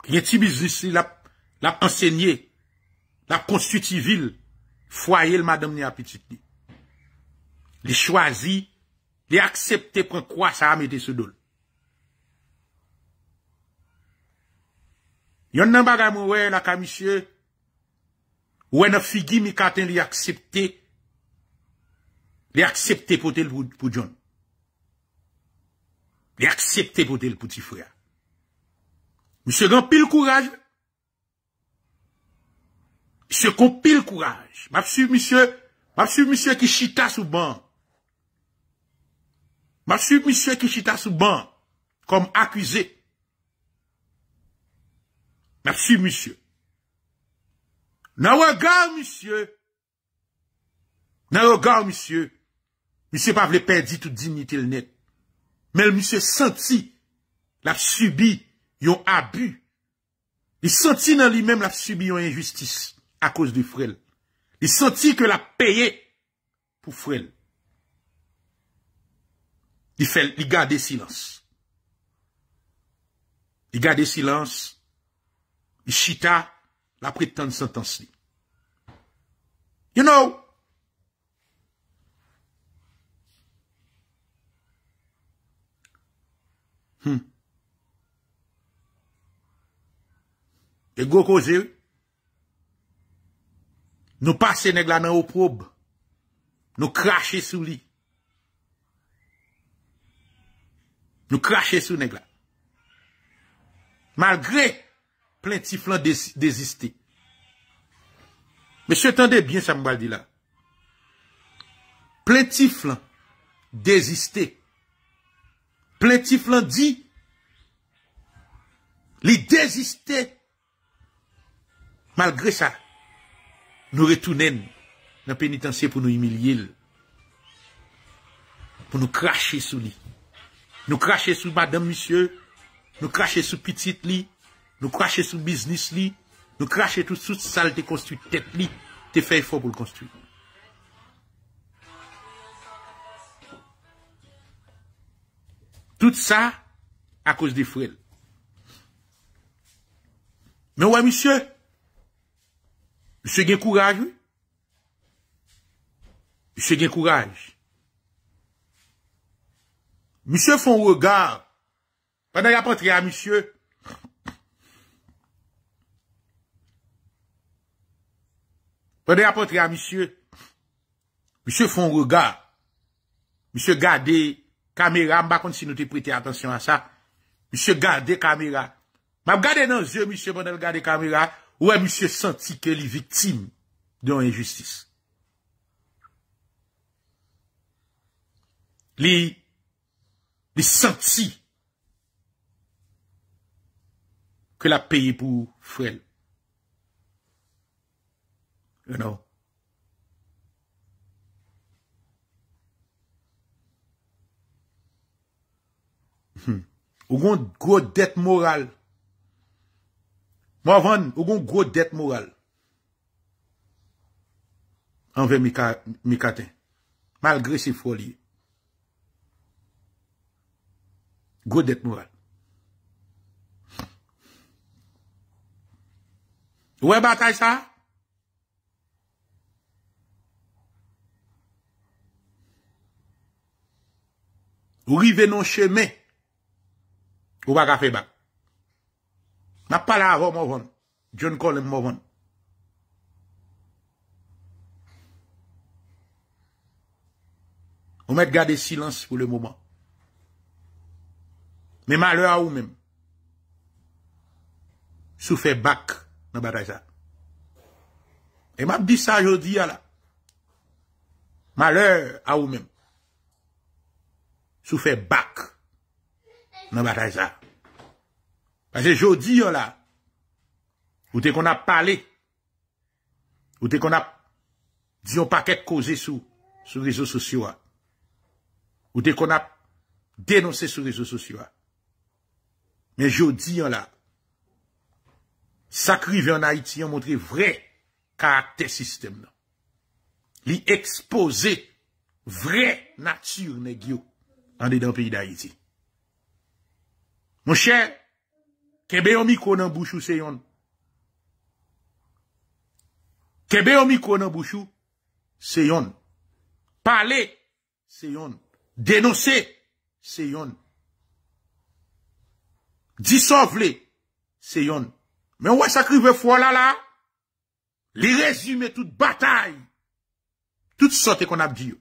Il y a un petit business li, l'a, l'a enseigné, l'a constitué ville, foyer le madame ni appétit li. Il choisit, il accepte pour quoi ça a mis de ce dol. Il y a un bagage moué, la monsieur, ou un figi Micatin li accepté, li accepté pour tel pour John. Li accepté pour tel pour petit frère. Monsieur grand pile courage. Monsieur qu'on pile courage. M'a suivi monsieur, m'a suivi monsieur qui chita sous banc. M'a suivi monsieur qui chita sous banc comme accusé. M'a suivi monsieur. N'a regard monsieur. N'a regard monsieur. Monsieur pas voulait perdre toute dignité le net. Mais le monsieur senti l'a subi yon abus. Il senti dans lui-même l'a subi yon injustice à cause du frère. Il senti que l'a payé pour frère. Il fait il garde silence. Il garde silence. Il chita la prétendue sentence. You know, hmm. Et go cause, nous passer nèg la nan opprobe, nous cracher sous lui, nous cracher sous nèg la, malgré plaintif lan désisté. Monsieur, tendez bien ça me dit là. Plaintif lan désisté. Plaintif lan dit, li désisté. Malgré ça, nous retournons dans le pénitencier pour nous humilier, pour nous cracher sous lui. Nous cracher sous madame, monsieur, nous cracher sous petite lui. Nous cracher sous business li, nous cracher tout sous salle de construit tête li, te fait effort pour le construire. Tout ça à cause des frères. Mais ouais monsieur, monsieur gen courage, oui. Monsieur gen courage. Monsieur font regard. Pendant qu'il a rentré à monsieur, Pendant apporter à monsieur, monsieur font regard. Monsieur garder caméra, m'ba konn si nous te prêter attention à ça. Monsieur garder caméra. M'a garder dans yeux monsieur pendant le garder caméra, ouais monsieur senti que les victimes d'une injustice. Li li senti que la paye pour frère. You know. Hmm. Ou gon gros dette morale. Morvan, ou gon gros dette morale. Envers Micatin. Malgré ses folies. Gros dette morale. Ouais, bataille ça? Ou rive non chemin. Ou pas ka fè ba. N'a pas la avant Morvan. John Colem Morvan. Ou met garder silence pour le moment. Mais malheur à ou même. Sou fait bac dans bataille ça. Et m'a dit ça jodi là. Malheur à ou même. Sou fait bac dans bataille ça parce que jodi là ou te qu'on a parlé ou te qu'on a dit un paquet causé sous sur réseaux sociaux ou te qu'on a dénoncé sur réseaux sociaux mais jodi là ça crive en Haïti on montre vrai caractère système là li exposé vraie nature nèg yo en dedans pays d'Haïti. Mon cher, kebe yon micro nan bouche ou se yon. Kebe yon micro nan bouche ou se yon. Parler se yon. Dénoncer se yon. Dissolver se yon. Mais ouais ça crive fois là là. Li résume toute bataille. Toute sorte qu'on a dit.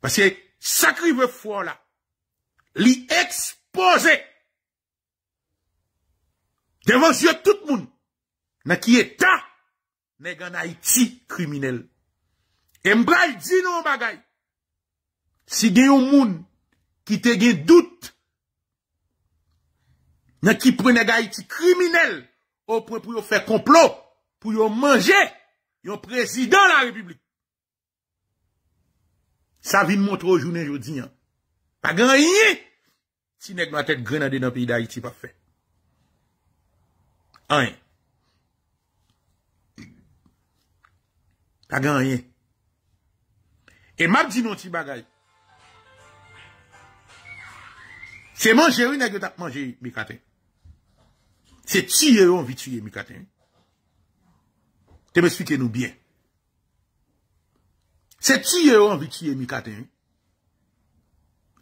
Parce que ça crive fois là. Li exposer devant yeux tout le monde dans qui état nèg en Haïti criminel. Et m'bral di nou bagay. Si gen yon moun qui te gen doute nan ki pren nèg Haïti criminel au point pour faire complot pour yon manger yon président la République. Ça vient montrer au journée jodi. Pas grand rien. Si nèg nan tête grenade dans pays d'Haïti pas fait. Hein. Pas grand rien. Et m'a dit non ti bagay. C'est manger ou nèg t'a manger Micatin. C'est tuer ou envie tuer Micatin. Te m'expliquez nous bien. C'est tuer ou envie tuer Micatin.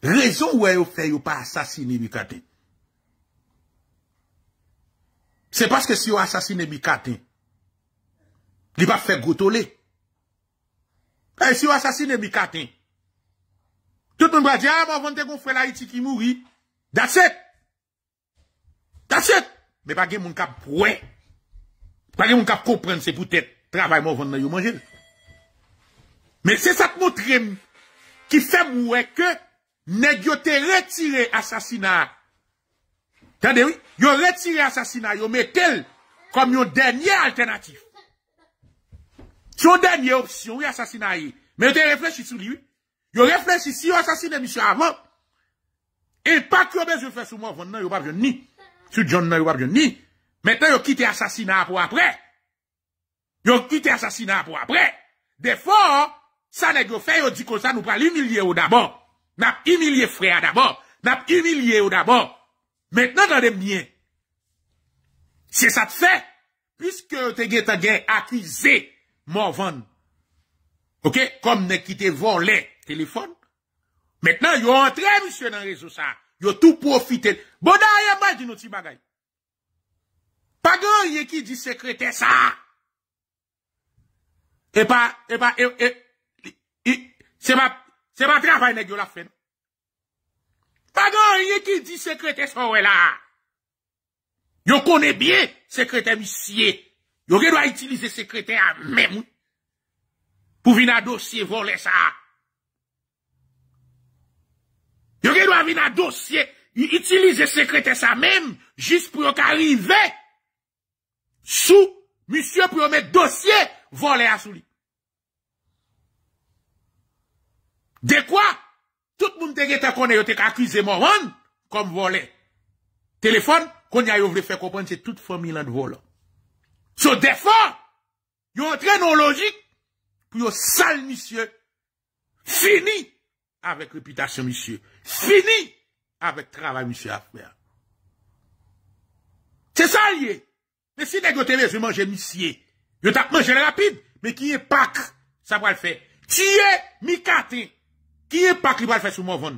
Raison où elle fait ou pas assassiner Micatin. C'est parce que si vous assassinez Micatin, il va faire gotoler. Et si vous assassinez Micatin, tout le monde va dire, ah, vous avez un frère Haïti qui mourit. That's it. That's it. Mais pas de monde qui a proué. Pas de monde qui a compris, c'est peut-être travail mon ventre dans manger. Mais c'est ça qui montre qui fait mourir que nèg yo te retiré assassinat. Tendez oui, yo retiré assassinat, yo mettel comme yon dernière alternative. Son dernière option, oui assassinat. Mais yo te réfléchi sur lui. Yo réfléchi si yo assassiné monsieur avant. Et pas que yo besoin faire sur moi non, yo pas besoin ni. Sur John non, yo pas besoin ni. Maintenant yo quitte assassinat pour après. Yo quitte assassinat pour après. Des fois, ça nèg yo fait yo dit que ça nous pas l'humilier ou d'abord. N'a pas humilié frère d'abord. N'a pas humilié ou d'abord. Maintenant, dans les miens. C'est ça te fait. Puisque te gen accusé Morvan. Ok? Comme ne qui te volé téléphone. Maintenant, yon entré, monsieur, dans le réseau ça. Yon tout profité. Bon, d'ailleurs, pas dit nos petits bagailles. Pas grand yon qui dit secrétaire ça. Et pas, et pas, et, et, et c'est pas, c'est pas travail nèg yo la fait. Pas grand rien qui dit secrétaire ça ouais là. Yo connaît bien secrétaire monsieur. Yo doit utiliser secrétaire même pour venir à dossier voler ça. Yo doit venir à dossier utiliser secrétaire ça même juste pour arriver sous monsieur pour mettre dossier voler à sous lui. De quoi? Tout le monde te connaît, yo te accusé Morvan comme volé. Téléphone, qu'on y a yo vle faire comprendre, c'est toute famille de volant. So, des fois, yo entraîne en logique, pour yo sale monsieur. Fini avec réputation monsieur. Fini avec travail monsieur à faire. C'est ça lié. Mais si nèg yo te veut manger monsieur, yo t'a mangé rapide, mais qui est pack, ça va le faire. Tuer Micatin. Qui est pas qui va le faire sur Morvan?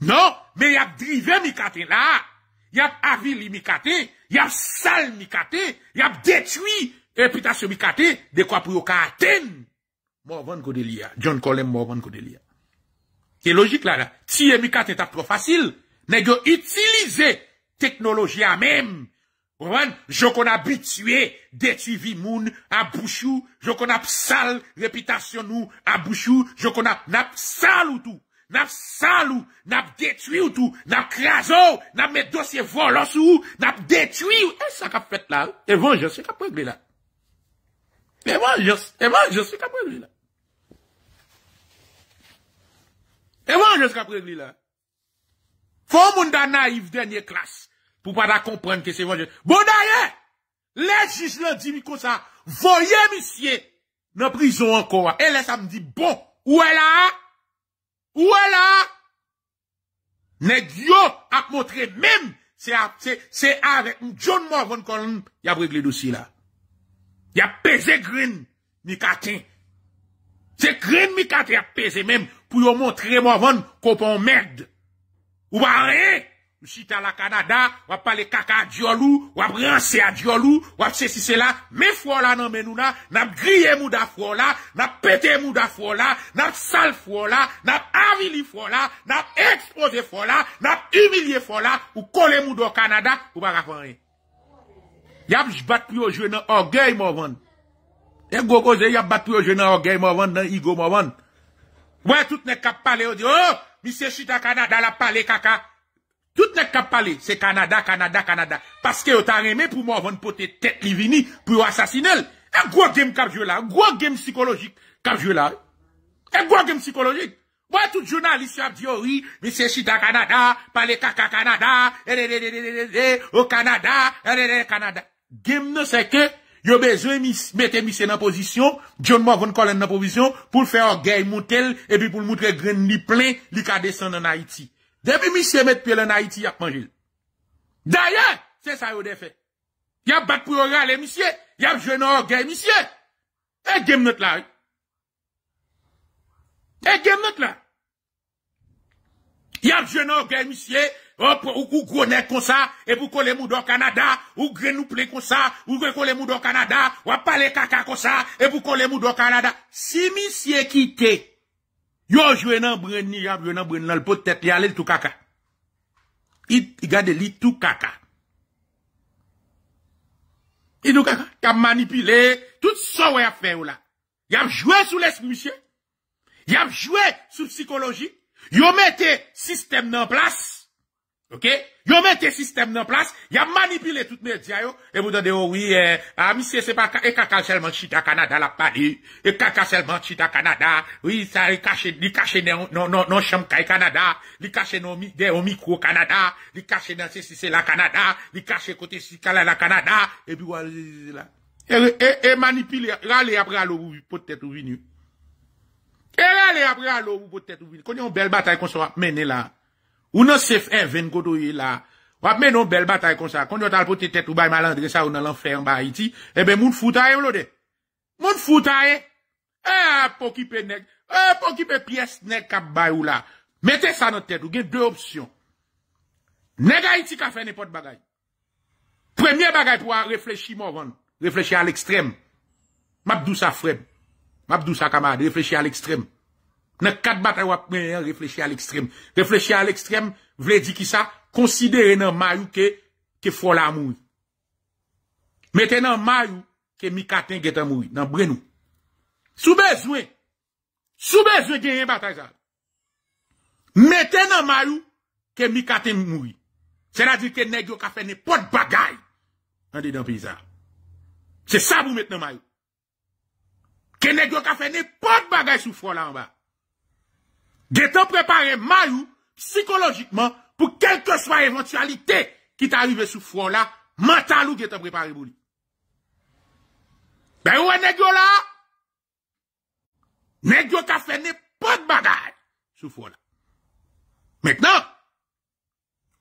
Non, mais il a drivé Micatin là. Il a avili Micatin. Il a sale Micatin. Il a détruit réputation Micatin. De quoi pour yon atteindre Morvan Kodelia. John Colem Morvan Kodelia. C'est logique là, là. Si Micatin t'a trop facile, nèg yo utilisé technologie à même. Je qu'on habitué d'étudier moun à bouchou, je qu'on a sale réputation nous à bouchou, je qu'on a n'a sale ou tout, n'a sale ou n'a détruit ou tout, n'a craso, n'a met dossier volant sous, n'a détruit. Et ça qu'a fait là, et bon, je sais qu'a prégler là. Et bon, je et bon, je sais qu'a prégler là. Et bon, je sais qu'a prégler là. Faut moun da naïf dernière classe. Pour pas comprendre que c'est bon. Bon d'ailleurs, les juges l'ont dit, ça, voyez, monsieur, dans prison encore. Et là, ça me dit, bon, où est là? Où est là? N'est-ce pas montré même, c'est avec John Morvan Colem, il a réglé le dossier là. Il a pesé Green Micatin. C'est Green Micatin qui a pesé même pour vous montrer Morvan qu'on merde. Ou pas rien. Si t'as la Canada, ou pas parler caca à Diolou, ou à brancer à Diolou, ou à ceci, cela, mais froid là, non, mais nous là, n'a grillé mouda froid là, n'a pété mouda froid là, n'a sale froid là, n'a avili froid là, n'a exposé froid là, n'a humilié froid là, ou collé mouda au Canada, ou pas raffaire. Y'a battu au jeu dans orgueil, Morvan. Y'a gogo, y'a battu au jeu dans orgueil, Morvan, dans Igo, Morvan. Ouais, tout n'est qu'à parler, on dit, oh, monsieur Chita Canada, la parlé caca. Tout n'est qu'à parler, c'est Canada, Canada, Canada. Parce que yo t'a aimé pour moi, on pote tête li vini, pour assassiner. Un gros game cap joué là, un gros game psychologique cap joué là. Un gros game psychologique. Ouais, tout journaliste a dit, oui, mais c'est Chita Canada, parler caca Canada, au Canada, Canada. Game non, c'est que, yo besoin mettre monsieur dans position, John Morvan Colem dans position, pour faire orgueil montel, et puis pour montrer grain li plein, li ka descendre en Haïti. Depuis monsieur met pied en Haïti, il a mangé. D'ailleurs, c'est ça qu'il a fait. Il a battu pour aller, monsieur. Il a joué dans l'orgueil, monsieur. Et game not là. Et game not là. Il a joué dans l'orgueil, monsieur. Ou gros nez comme ça, et pour coller mou au Canada, ou gros nous plein comme ça, ou coller mou au Canada, ou à parler caca comme ça, et pour coller mou au Canada. Si monsieur quitte, yo joué nan Brenni, yo joué nan Brenni, le pot tête, il allait tout caca. Il garde li tout caca. Il tout caca, il a manipulé, tout ça qu'il a fait là. Il a joué sous l'esprit, monsieur. Il a joué sous psychologie. Il a mis système en place. Ok? Il a mis système en place. Il a manipulé tout média yo. Et vous donnez, oh oui, eh, ah, monsieur, c'est pas, et caca seulement chita Canada la pali. Et caca seulement chita Canada. Oui, ça, il cache, il cache dans, non, non, non, chamkai Canada. Il cache dans, au micro Canada. Il cache dans, c'est, c'est la Canada. Il cache côté, si, la Canada. Et puis, voilà, là. Et, et, et manipuler, râler après l'eau, vous, peut-être, ou venu. Et râler après l'eau, vous, peut-être, ou venu. Qu'on y a une belle bataille qu'on soit menée là. Ou non, c'est un vingt godoyer là. Ou après, non, belle bataille comme ça. Quand on t'a porté tête ou bail malandré ça ou dans l'enfer en bas Haïti, eh ben, moun foutaye, l'ode. Moun foutaye. Eh, pour qui pe nèg. Eh, pour qui pe pièce nèg kap bail ou là. Mettez ça dans tête ou, gen deux options. Nèg Haïti ka fait n'importe bagay. Premier bagay pour réfléchir, Morvan. Réfléchir à l'extrême. Mabdou sa frère. Mabdou sa camarade. Réfléchir à l'extrême. Dans quatre batailles, après, réfléchir à l'extrême. Réfléchir à l'extrême, vle di ki ça? Considérez dans Mayou que, que faut la mouille. Mettez dans Mayou que Micatin qui est en mouille. Dans Brenou. Sous besoin. Sous besoin qu'il y ait un bataille ça. Mettez dans Mayou que Micatin mouille. C'est-à-dire que nèg yo ka fait n'importe bagaille. En dedans pays ça. C'est ça vous mettez dans Mayou. Que nèg yo ka fait n'importe bagaille sous froid là en bas. Gétant préparer Mayou psychologiquement pour quelle que soit éventualité qui t'arrive sous front là, mental ou gétant préparé pour lui. Ben, ou est négio là? Négio qui a fait n'importe bagaille sous front là. Maintenant,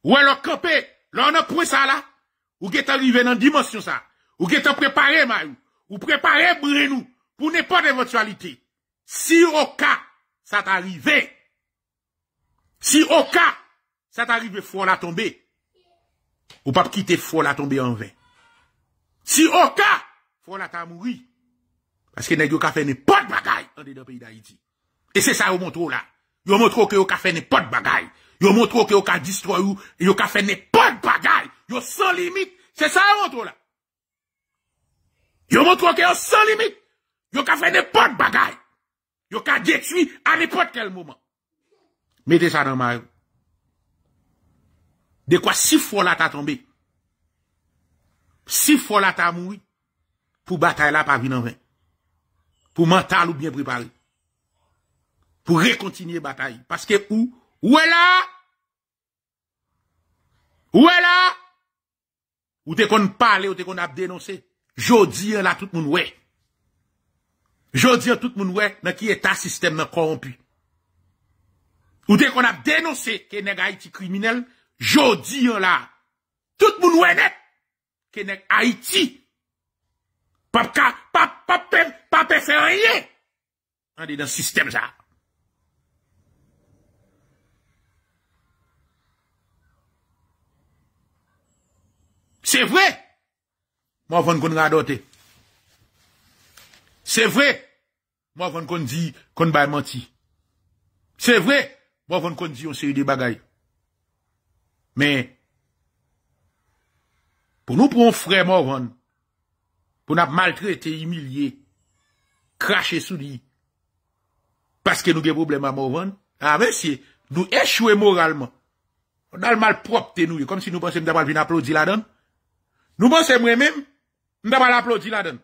ou est leur campé, là on a pris ça là, ou gétant arrivé dans dimension ça, ou gétant préparé Mayou, ou préparé Brenou pour n'importe éventualité. Si au cas, ça t'arrive. Si au cas, ça t'arrive froid la tomber, ou pas quitter froid la tomber en vain. Si au cas, froid la ta mourir. Parce que nèg yo ka fait n'importe bagaille en dedans pays d'Haïti. Et c'est ça yo montre là. Yo montre que yo ka fait n'importe bagaille. Yo montre que yo ka destroy ou, yo ka fait n'importe bagaille. Yo sans limite. C'est ça yo montre là. Yo montre que yo sans limite. Yo ka fait n'importe bagaille. Yo ka détruit à n'importe quel moment. Mettez ça dans ma. De quoi si fois là t'as tombé. Si fois là t'as mouru. Pour bataille là pas venir en vain. Pour mental ou bien préparé. Pour recontinuer bataille. Parce que où? Où est là? Où est là? Ou t'es qu'on parle, ou t'es qu'on a dénoncé. Jodi là tout le monde ouais. Je dis à tout le monde, ouais, dans qui état système nan corrompu. Ou dès qu'on a dénoncé que nèg Haïti criminel, je dis là, tout le monde ouais net, que nèg Haïti, pas pas pas pas pas faire rien. On est dans le système ça. C'est vrai. Moi, je vais adopter. C'est vrai. Moi, je vais dire qu'on va mentir. C'est vrai. Moi, je vais dire qu'on série des bagailles. Mais, pour nous, pour un frère Morvan, pour nous maltraiter, humilier, cracher sous lui, parce que nous avons des problèmes à Morvan, ah, monsieur, nous échouons moralement. On a le mal propre, nous, comme si nous pensions que nous venir applaudir là-dedans. Nous pensons moi-même, nous devons l'applaudir là-dedans.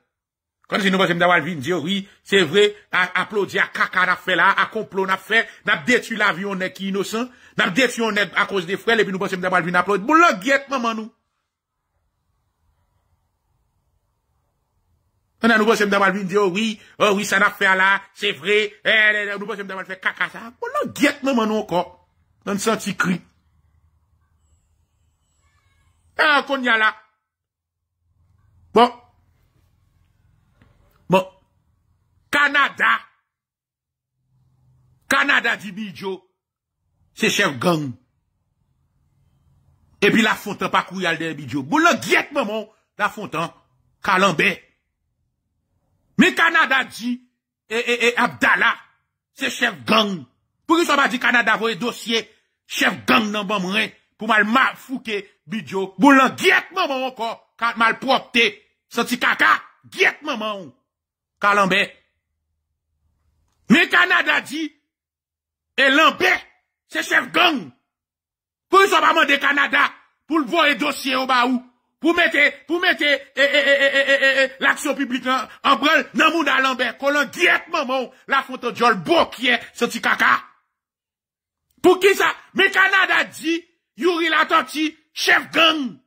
Comme si nous pensons que nous devons dire, oui, c'est vrai, applaudir à caca n'a fait là, à complot n'a fait, n'a détruit la vie, on est qui innocent, n'a détruit on est à cause des frères, et puis nous pensons que nous devons applaudir. Bon, là, guette, maman, nous. On a nous pensons que nous devons dire, oui, oh oui, ça n'a fait là, c'est vrai, nous pensons que nous devons faire caca ça. Bon, là, guette, maman, nous encore. On senti cri. Ah, qu'on y a là. Bon. Bon. Canada. Canada dit Bidjo. C'est chef gang. Et puis la Fontan pas courir de Bidjo. Bon, le guette, maman. La Fontan. Calambé. Mais Canada dit, et, et, et Abdallah. C'est chef gang. Pour qu'ils soient pas dit Canada, voyez dossier. Chef gang nan ban mwen. Pour mal ma fouke Bidjo. Bon, le guette, maman encore. Quand mal propté, senti caca, guette maman, Calambé. Mais Canada dit, et Lambé, c'est chef gang. Pour ils ont pas mandé Canada, pour le voir et dossier au bas où, pour mettre, pour mettre, eh, eh, eh, eh, eh, eh, l'action publique en branle, nan moun à Lambé, colon guette maman, la Fontan Jol, beau qui est, senti caca. Pour qui ça? Mais Canada dit, Youri Latortue, chef gang.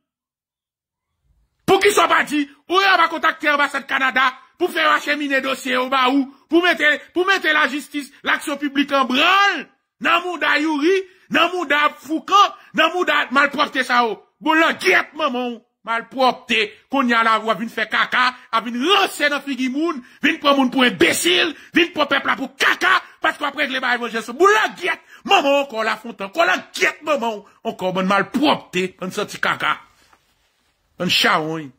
Pour qu'ils soient pas dit, ou on va contacter l'ambassade Canada, pour faire acheminer dossier au bas où, pour mettre, pour mettre la justice, l'action publique en branle, nan mouda Youri, nan mouda Foucan, nan mouda malpropté ça ou. Bon, là, guette, maman, malpropté, qu'on y a la voix, vin faire caca, a vin renser dans Figimoun, vin prendre moun pour imbécile, vin pour peuple là pour caca, parce qu'on après que les bails vont gestion. Bon, là, guette, maman, encore la Fontan, qu'on la guette, maman, encore bon malpropté, on sorti caca. Un chaon.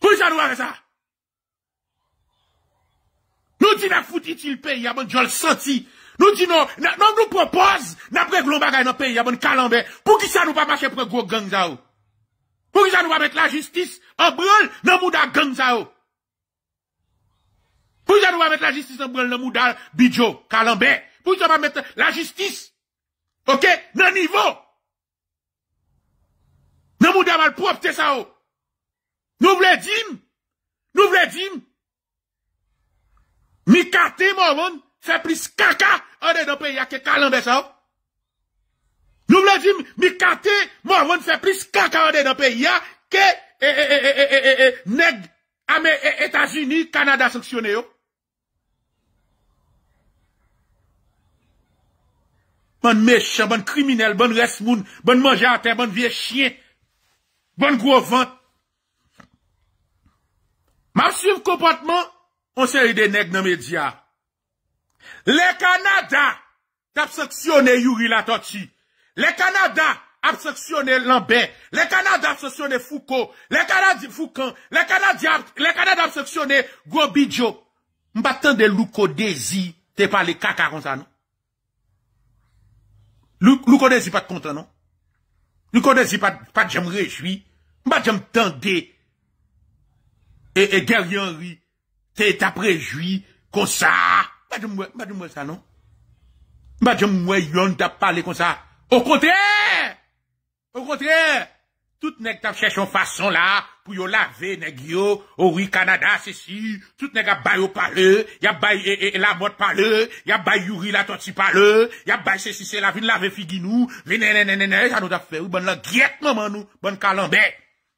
Pour ça nous avec ça. Nous disons n'a foutu le pays, y'a bon Jol senti. Nous disons non, nous propose, n'a pris glon bagay dans pays, y'a bon Calambé. Pour qui ça nous pas marcher pour gros gang zao? Pour qui ça nous pas mettre la justice en branle dans mouda gang zao? Pour qui ça nous pas mettre la justice en branle dans mouda Bidjo, Calambé? Pour qui ça nous pas mettre la justice? Ok, nan niveau. Nan mouda mal propre ça ou. Nous vle dim. Nous vle dim. Micatin Morvan fait plus caca en dedans pays a que Calambé ça ou. Nous vle dim Micatin Morvan fait plus caca en dedans pays a que eh eh eh eh eh eh nèg États-Unis, Canada sanctionné ou. Bon méchant, bon criminel, bon resmoun, bon manger à terre, bon vieux chien, bon gros ventre. Ma suivre comportement, on série des nègres dans les médias. Les Canada, t'as sanctionné Youri Latortue. Les Canada, a sanctionné Lambert. Les Canada, a sanctionné Foucault. Les Canadiens, Foucan. Les Canadiens, les Canada, a sanctionné Gros Bidjo. M'battant de Louko Désir, t'es pas les caca comme ça, non? Louko Désir pas de content, non? Louko Désir pas de j'aime réjouir. Pas de j'aime tendre. Et Guerrier Henri, t'es ta préjouis, comme ça. Pas de moi ça, non? Pas de moi yon t'a parlé comme ça. Au contraire! Au contraire! Tout nèg t'a cherché une façon là, pour yon laver nèg yo, Ori Canada, ceci, tout nèg a baille au parle, y'a baille la mode parle, y'a baille Youri Latortue parle, y'a baille ceci, c'est la vine laver figinou, vine, ça nous a fait, oui, bonne la guette, maman nous, bonne Calambé.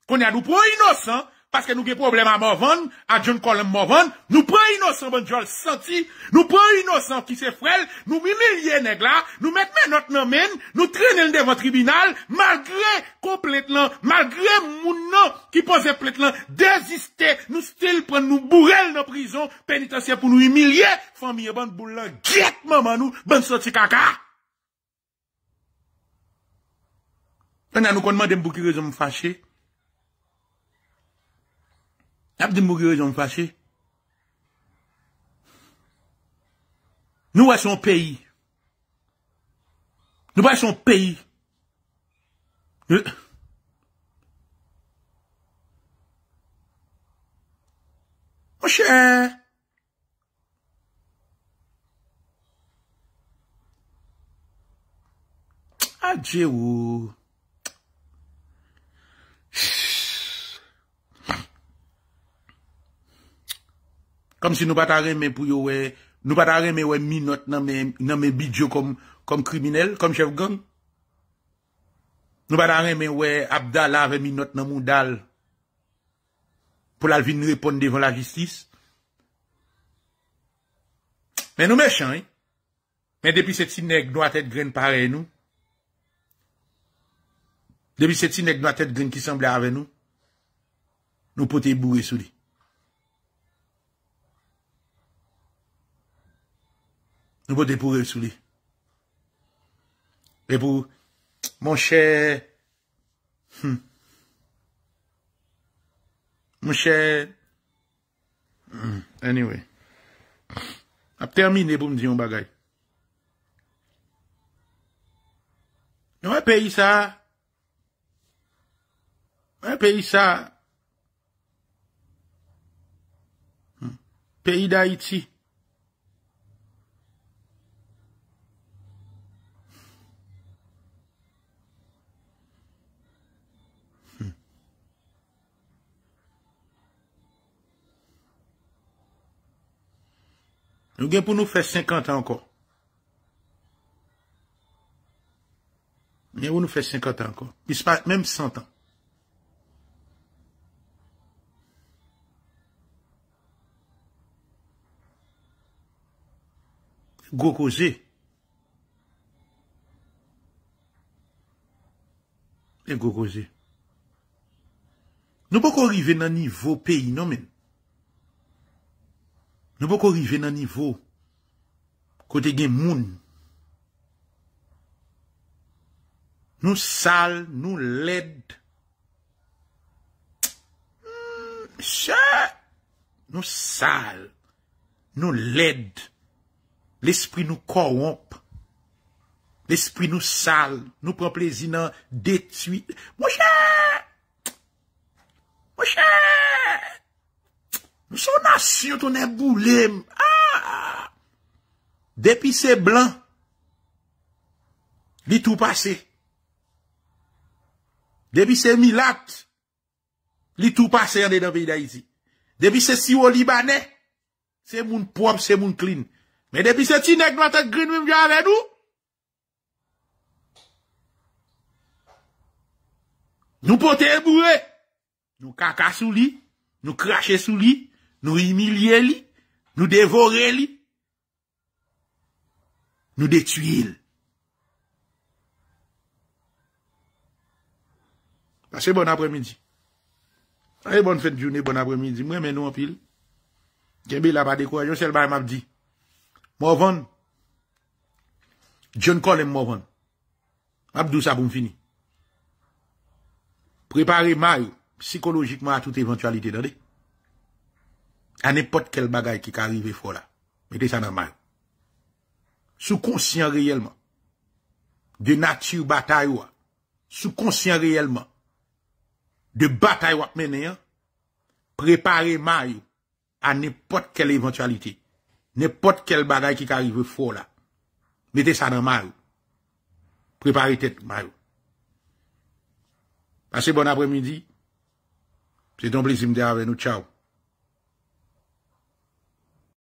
qu'on a nous prenons innocent, parce que nous avons des problèmes à Morvan, à John Colem Morvan, nous prenons innocent, bon Dieu, senti, nous prenons innocent qui se frêle, nous humilions nèg là, nous mettons notre nom, nous traînons devant le tribunal, malgré complètement, malgré mon nom qui pose plainte là, désister, nous still prenons, nous bourrons dans la prison pénitentiaire pour nous humilier, famille, bonne boule, guette maman nous, bonne sortie caca. On a nous demandé pour qui raison me fâcher. Nous sommes un pays. Nous sommes un pays. Mon cher. Adieu. Comme si nous pas mais pour nous pas mais ouais minote dans mes dans mes Bidjo comme comme criminel comme chef gang. Nous pas mais ouais Abdallah avec minote dans Moudal pour la venir répondre devant la justice. Mais nous méchants hein? Mais depuis cette nèg doit être graine pareil nous. Depuis cette nèg doit être graine qui semblait avec nous. Nous poter bourrer sous lui. Nous pouvons dépouiller sous lui. Et pour mon cher, hmm. mon cher, hmm. anyway, a terminé pour me dire un bagage. Nous un pays ça, un pays ça, hmm. pays d'Haïti. Nous gagnons pour nous faire cinquante ans encore. Nous gagnons pour nous faire cinquante ans encore. Il se passe même cent ans. Go causer. Et go causer. Nous ne pouvons pas arriver dans le niveau pays, non mais. Nous pouvons arriver dans le niveau côté des gens. Nous sales, nous laides. Nous sales, nous laides. L'esprit nous corrompt. L'esprit nous sale. Nous prend plaisir dans détruire. Mon cher! Mon cher! Nous sommes nation, on est boulé. Ah! Depuis c'est blanc, li tout passé. Depuis c'est Milat, li tout passé en dans le pays d'Haïti. Depuis c'est Sio Libanais, c'est moun propre, c'est moun clean. Mais depuis c'est Tinek, doit être green, même avec nous. Nous poter bourré. Nous caca sous lui, nous cracher sous lui. Nous humilier li, nous dévorer li, nous détruire. Passez bon après-midi. Allez, bonne fin de journée, bon après-midi. Moi, mais nous en pile. Kembe la pas découragé, c'est le bail m'a dit. Morvan, John Colem Morvan. Abdou ça pour fini. Préparez mal psychologiquement à toute éventualité, attendez. À n'importe quel bagage qui arrive fort là. Mettez ça dans le mal. Sous conscient réellement. De nature bataille ou. Sous conscient réellement. De bataille ou mené. Préparez mal à n'importe quelle éventualité. N'importe quel bagage qui arrive fort là. Mettez ça dans le mal. Préparez tête mal. Passez bon après-midi. C'est un plaisir de vous avec nous. Ciao.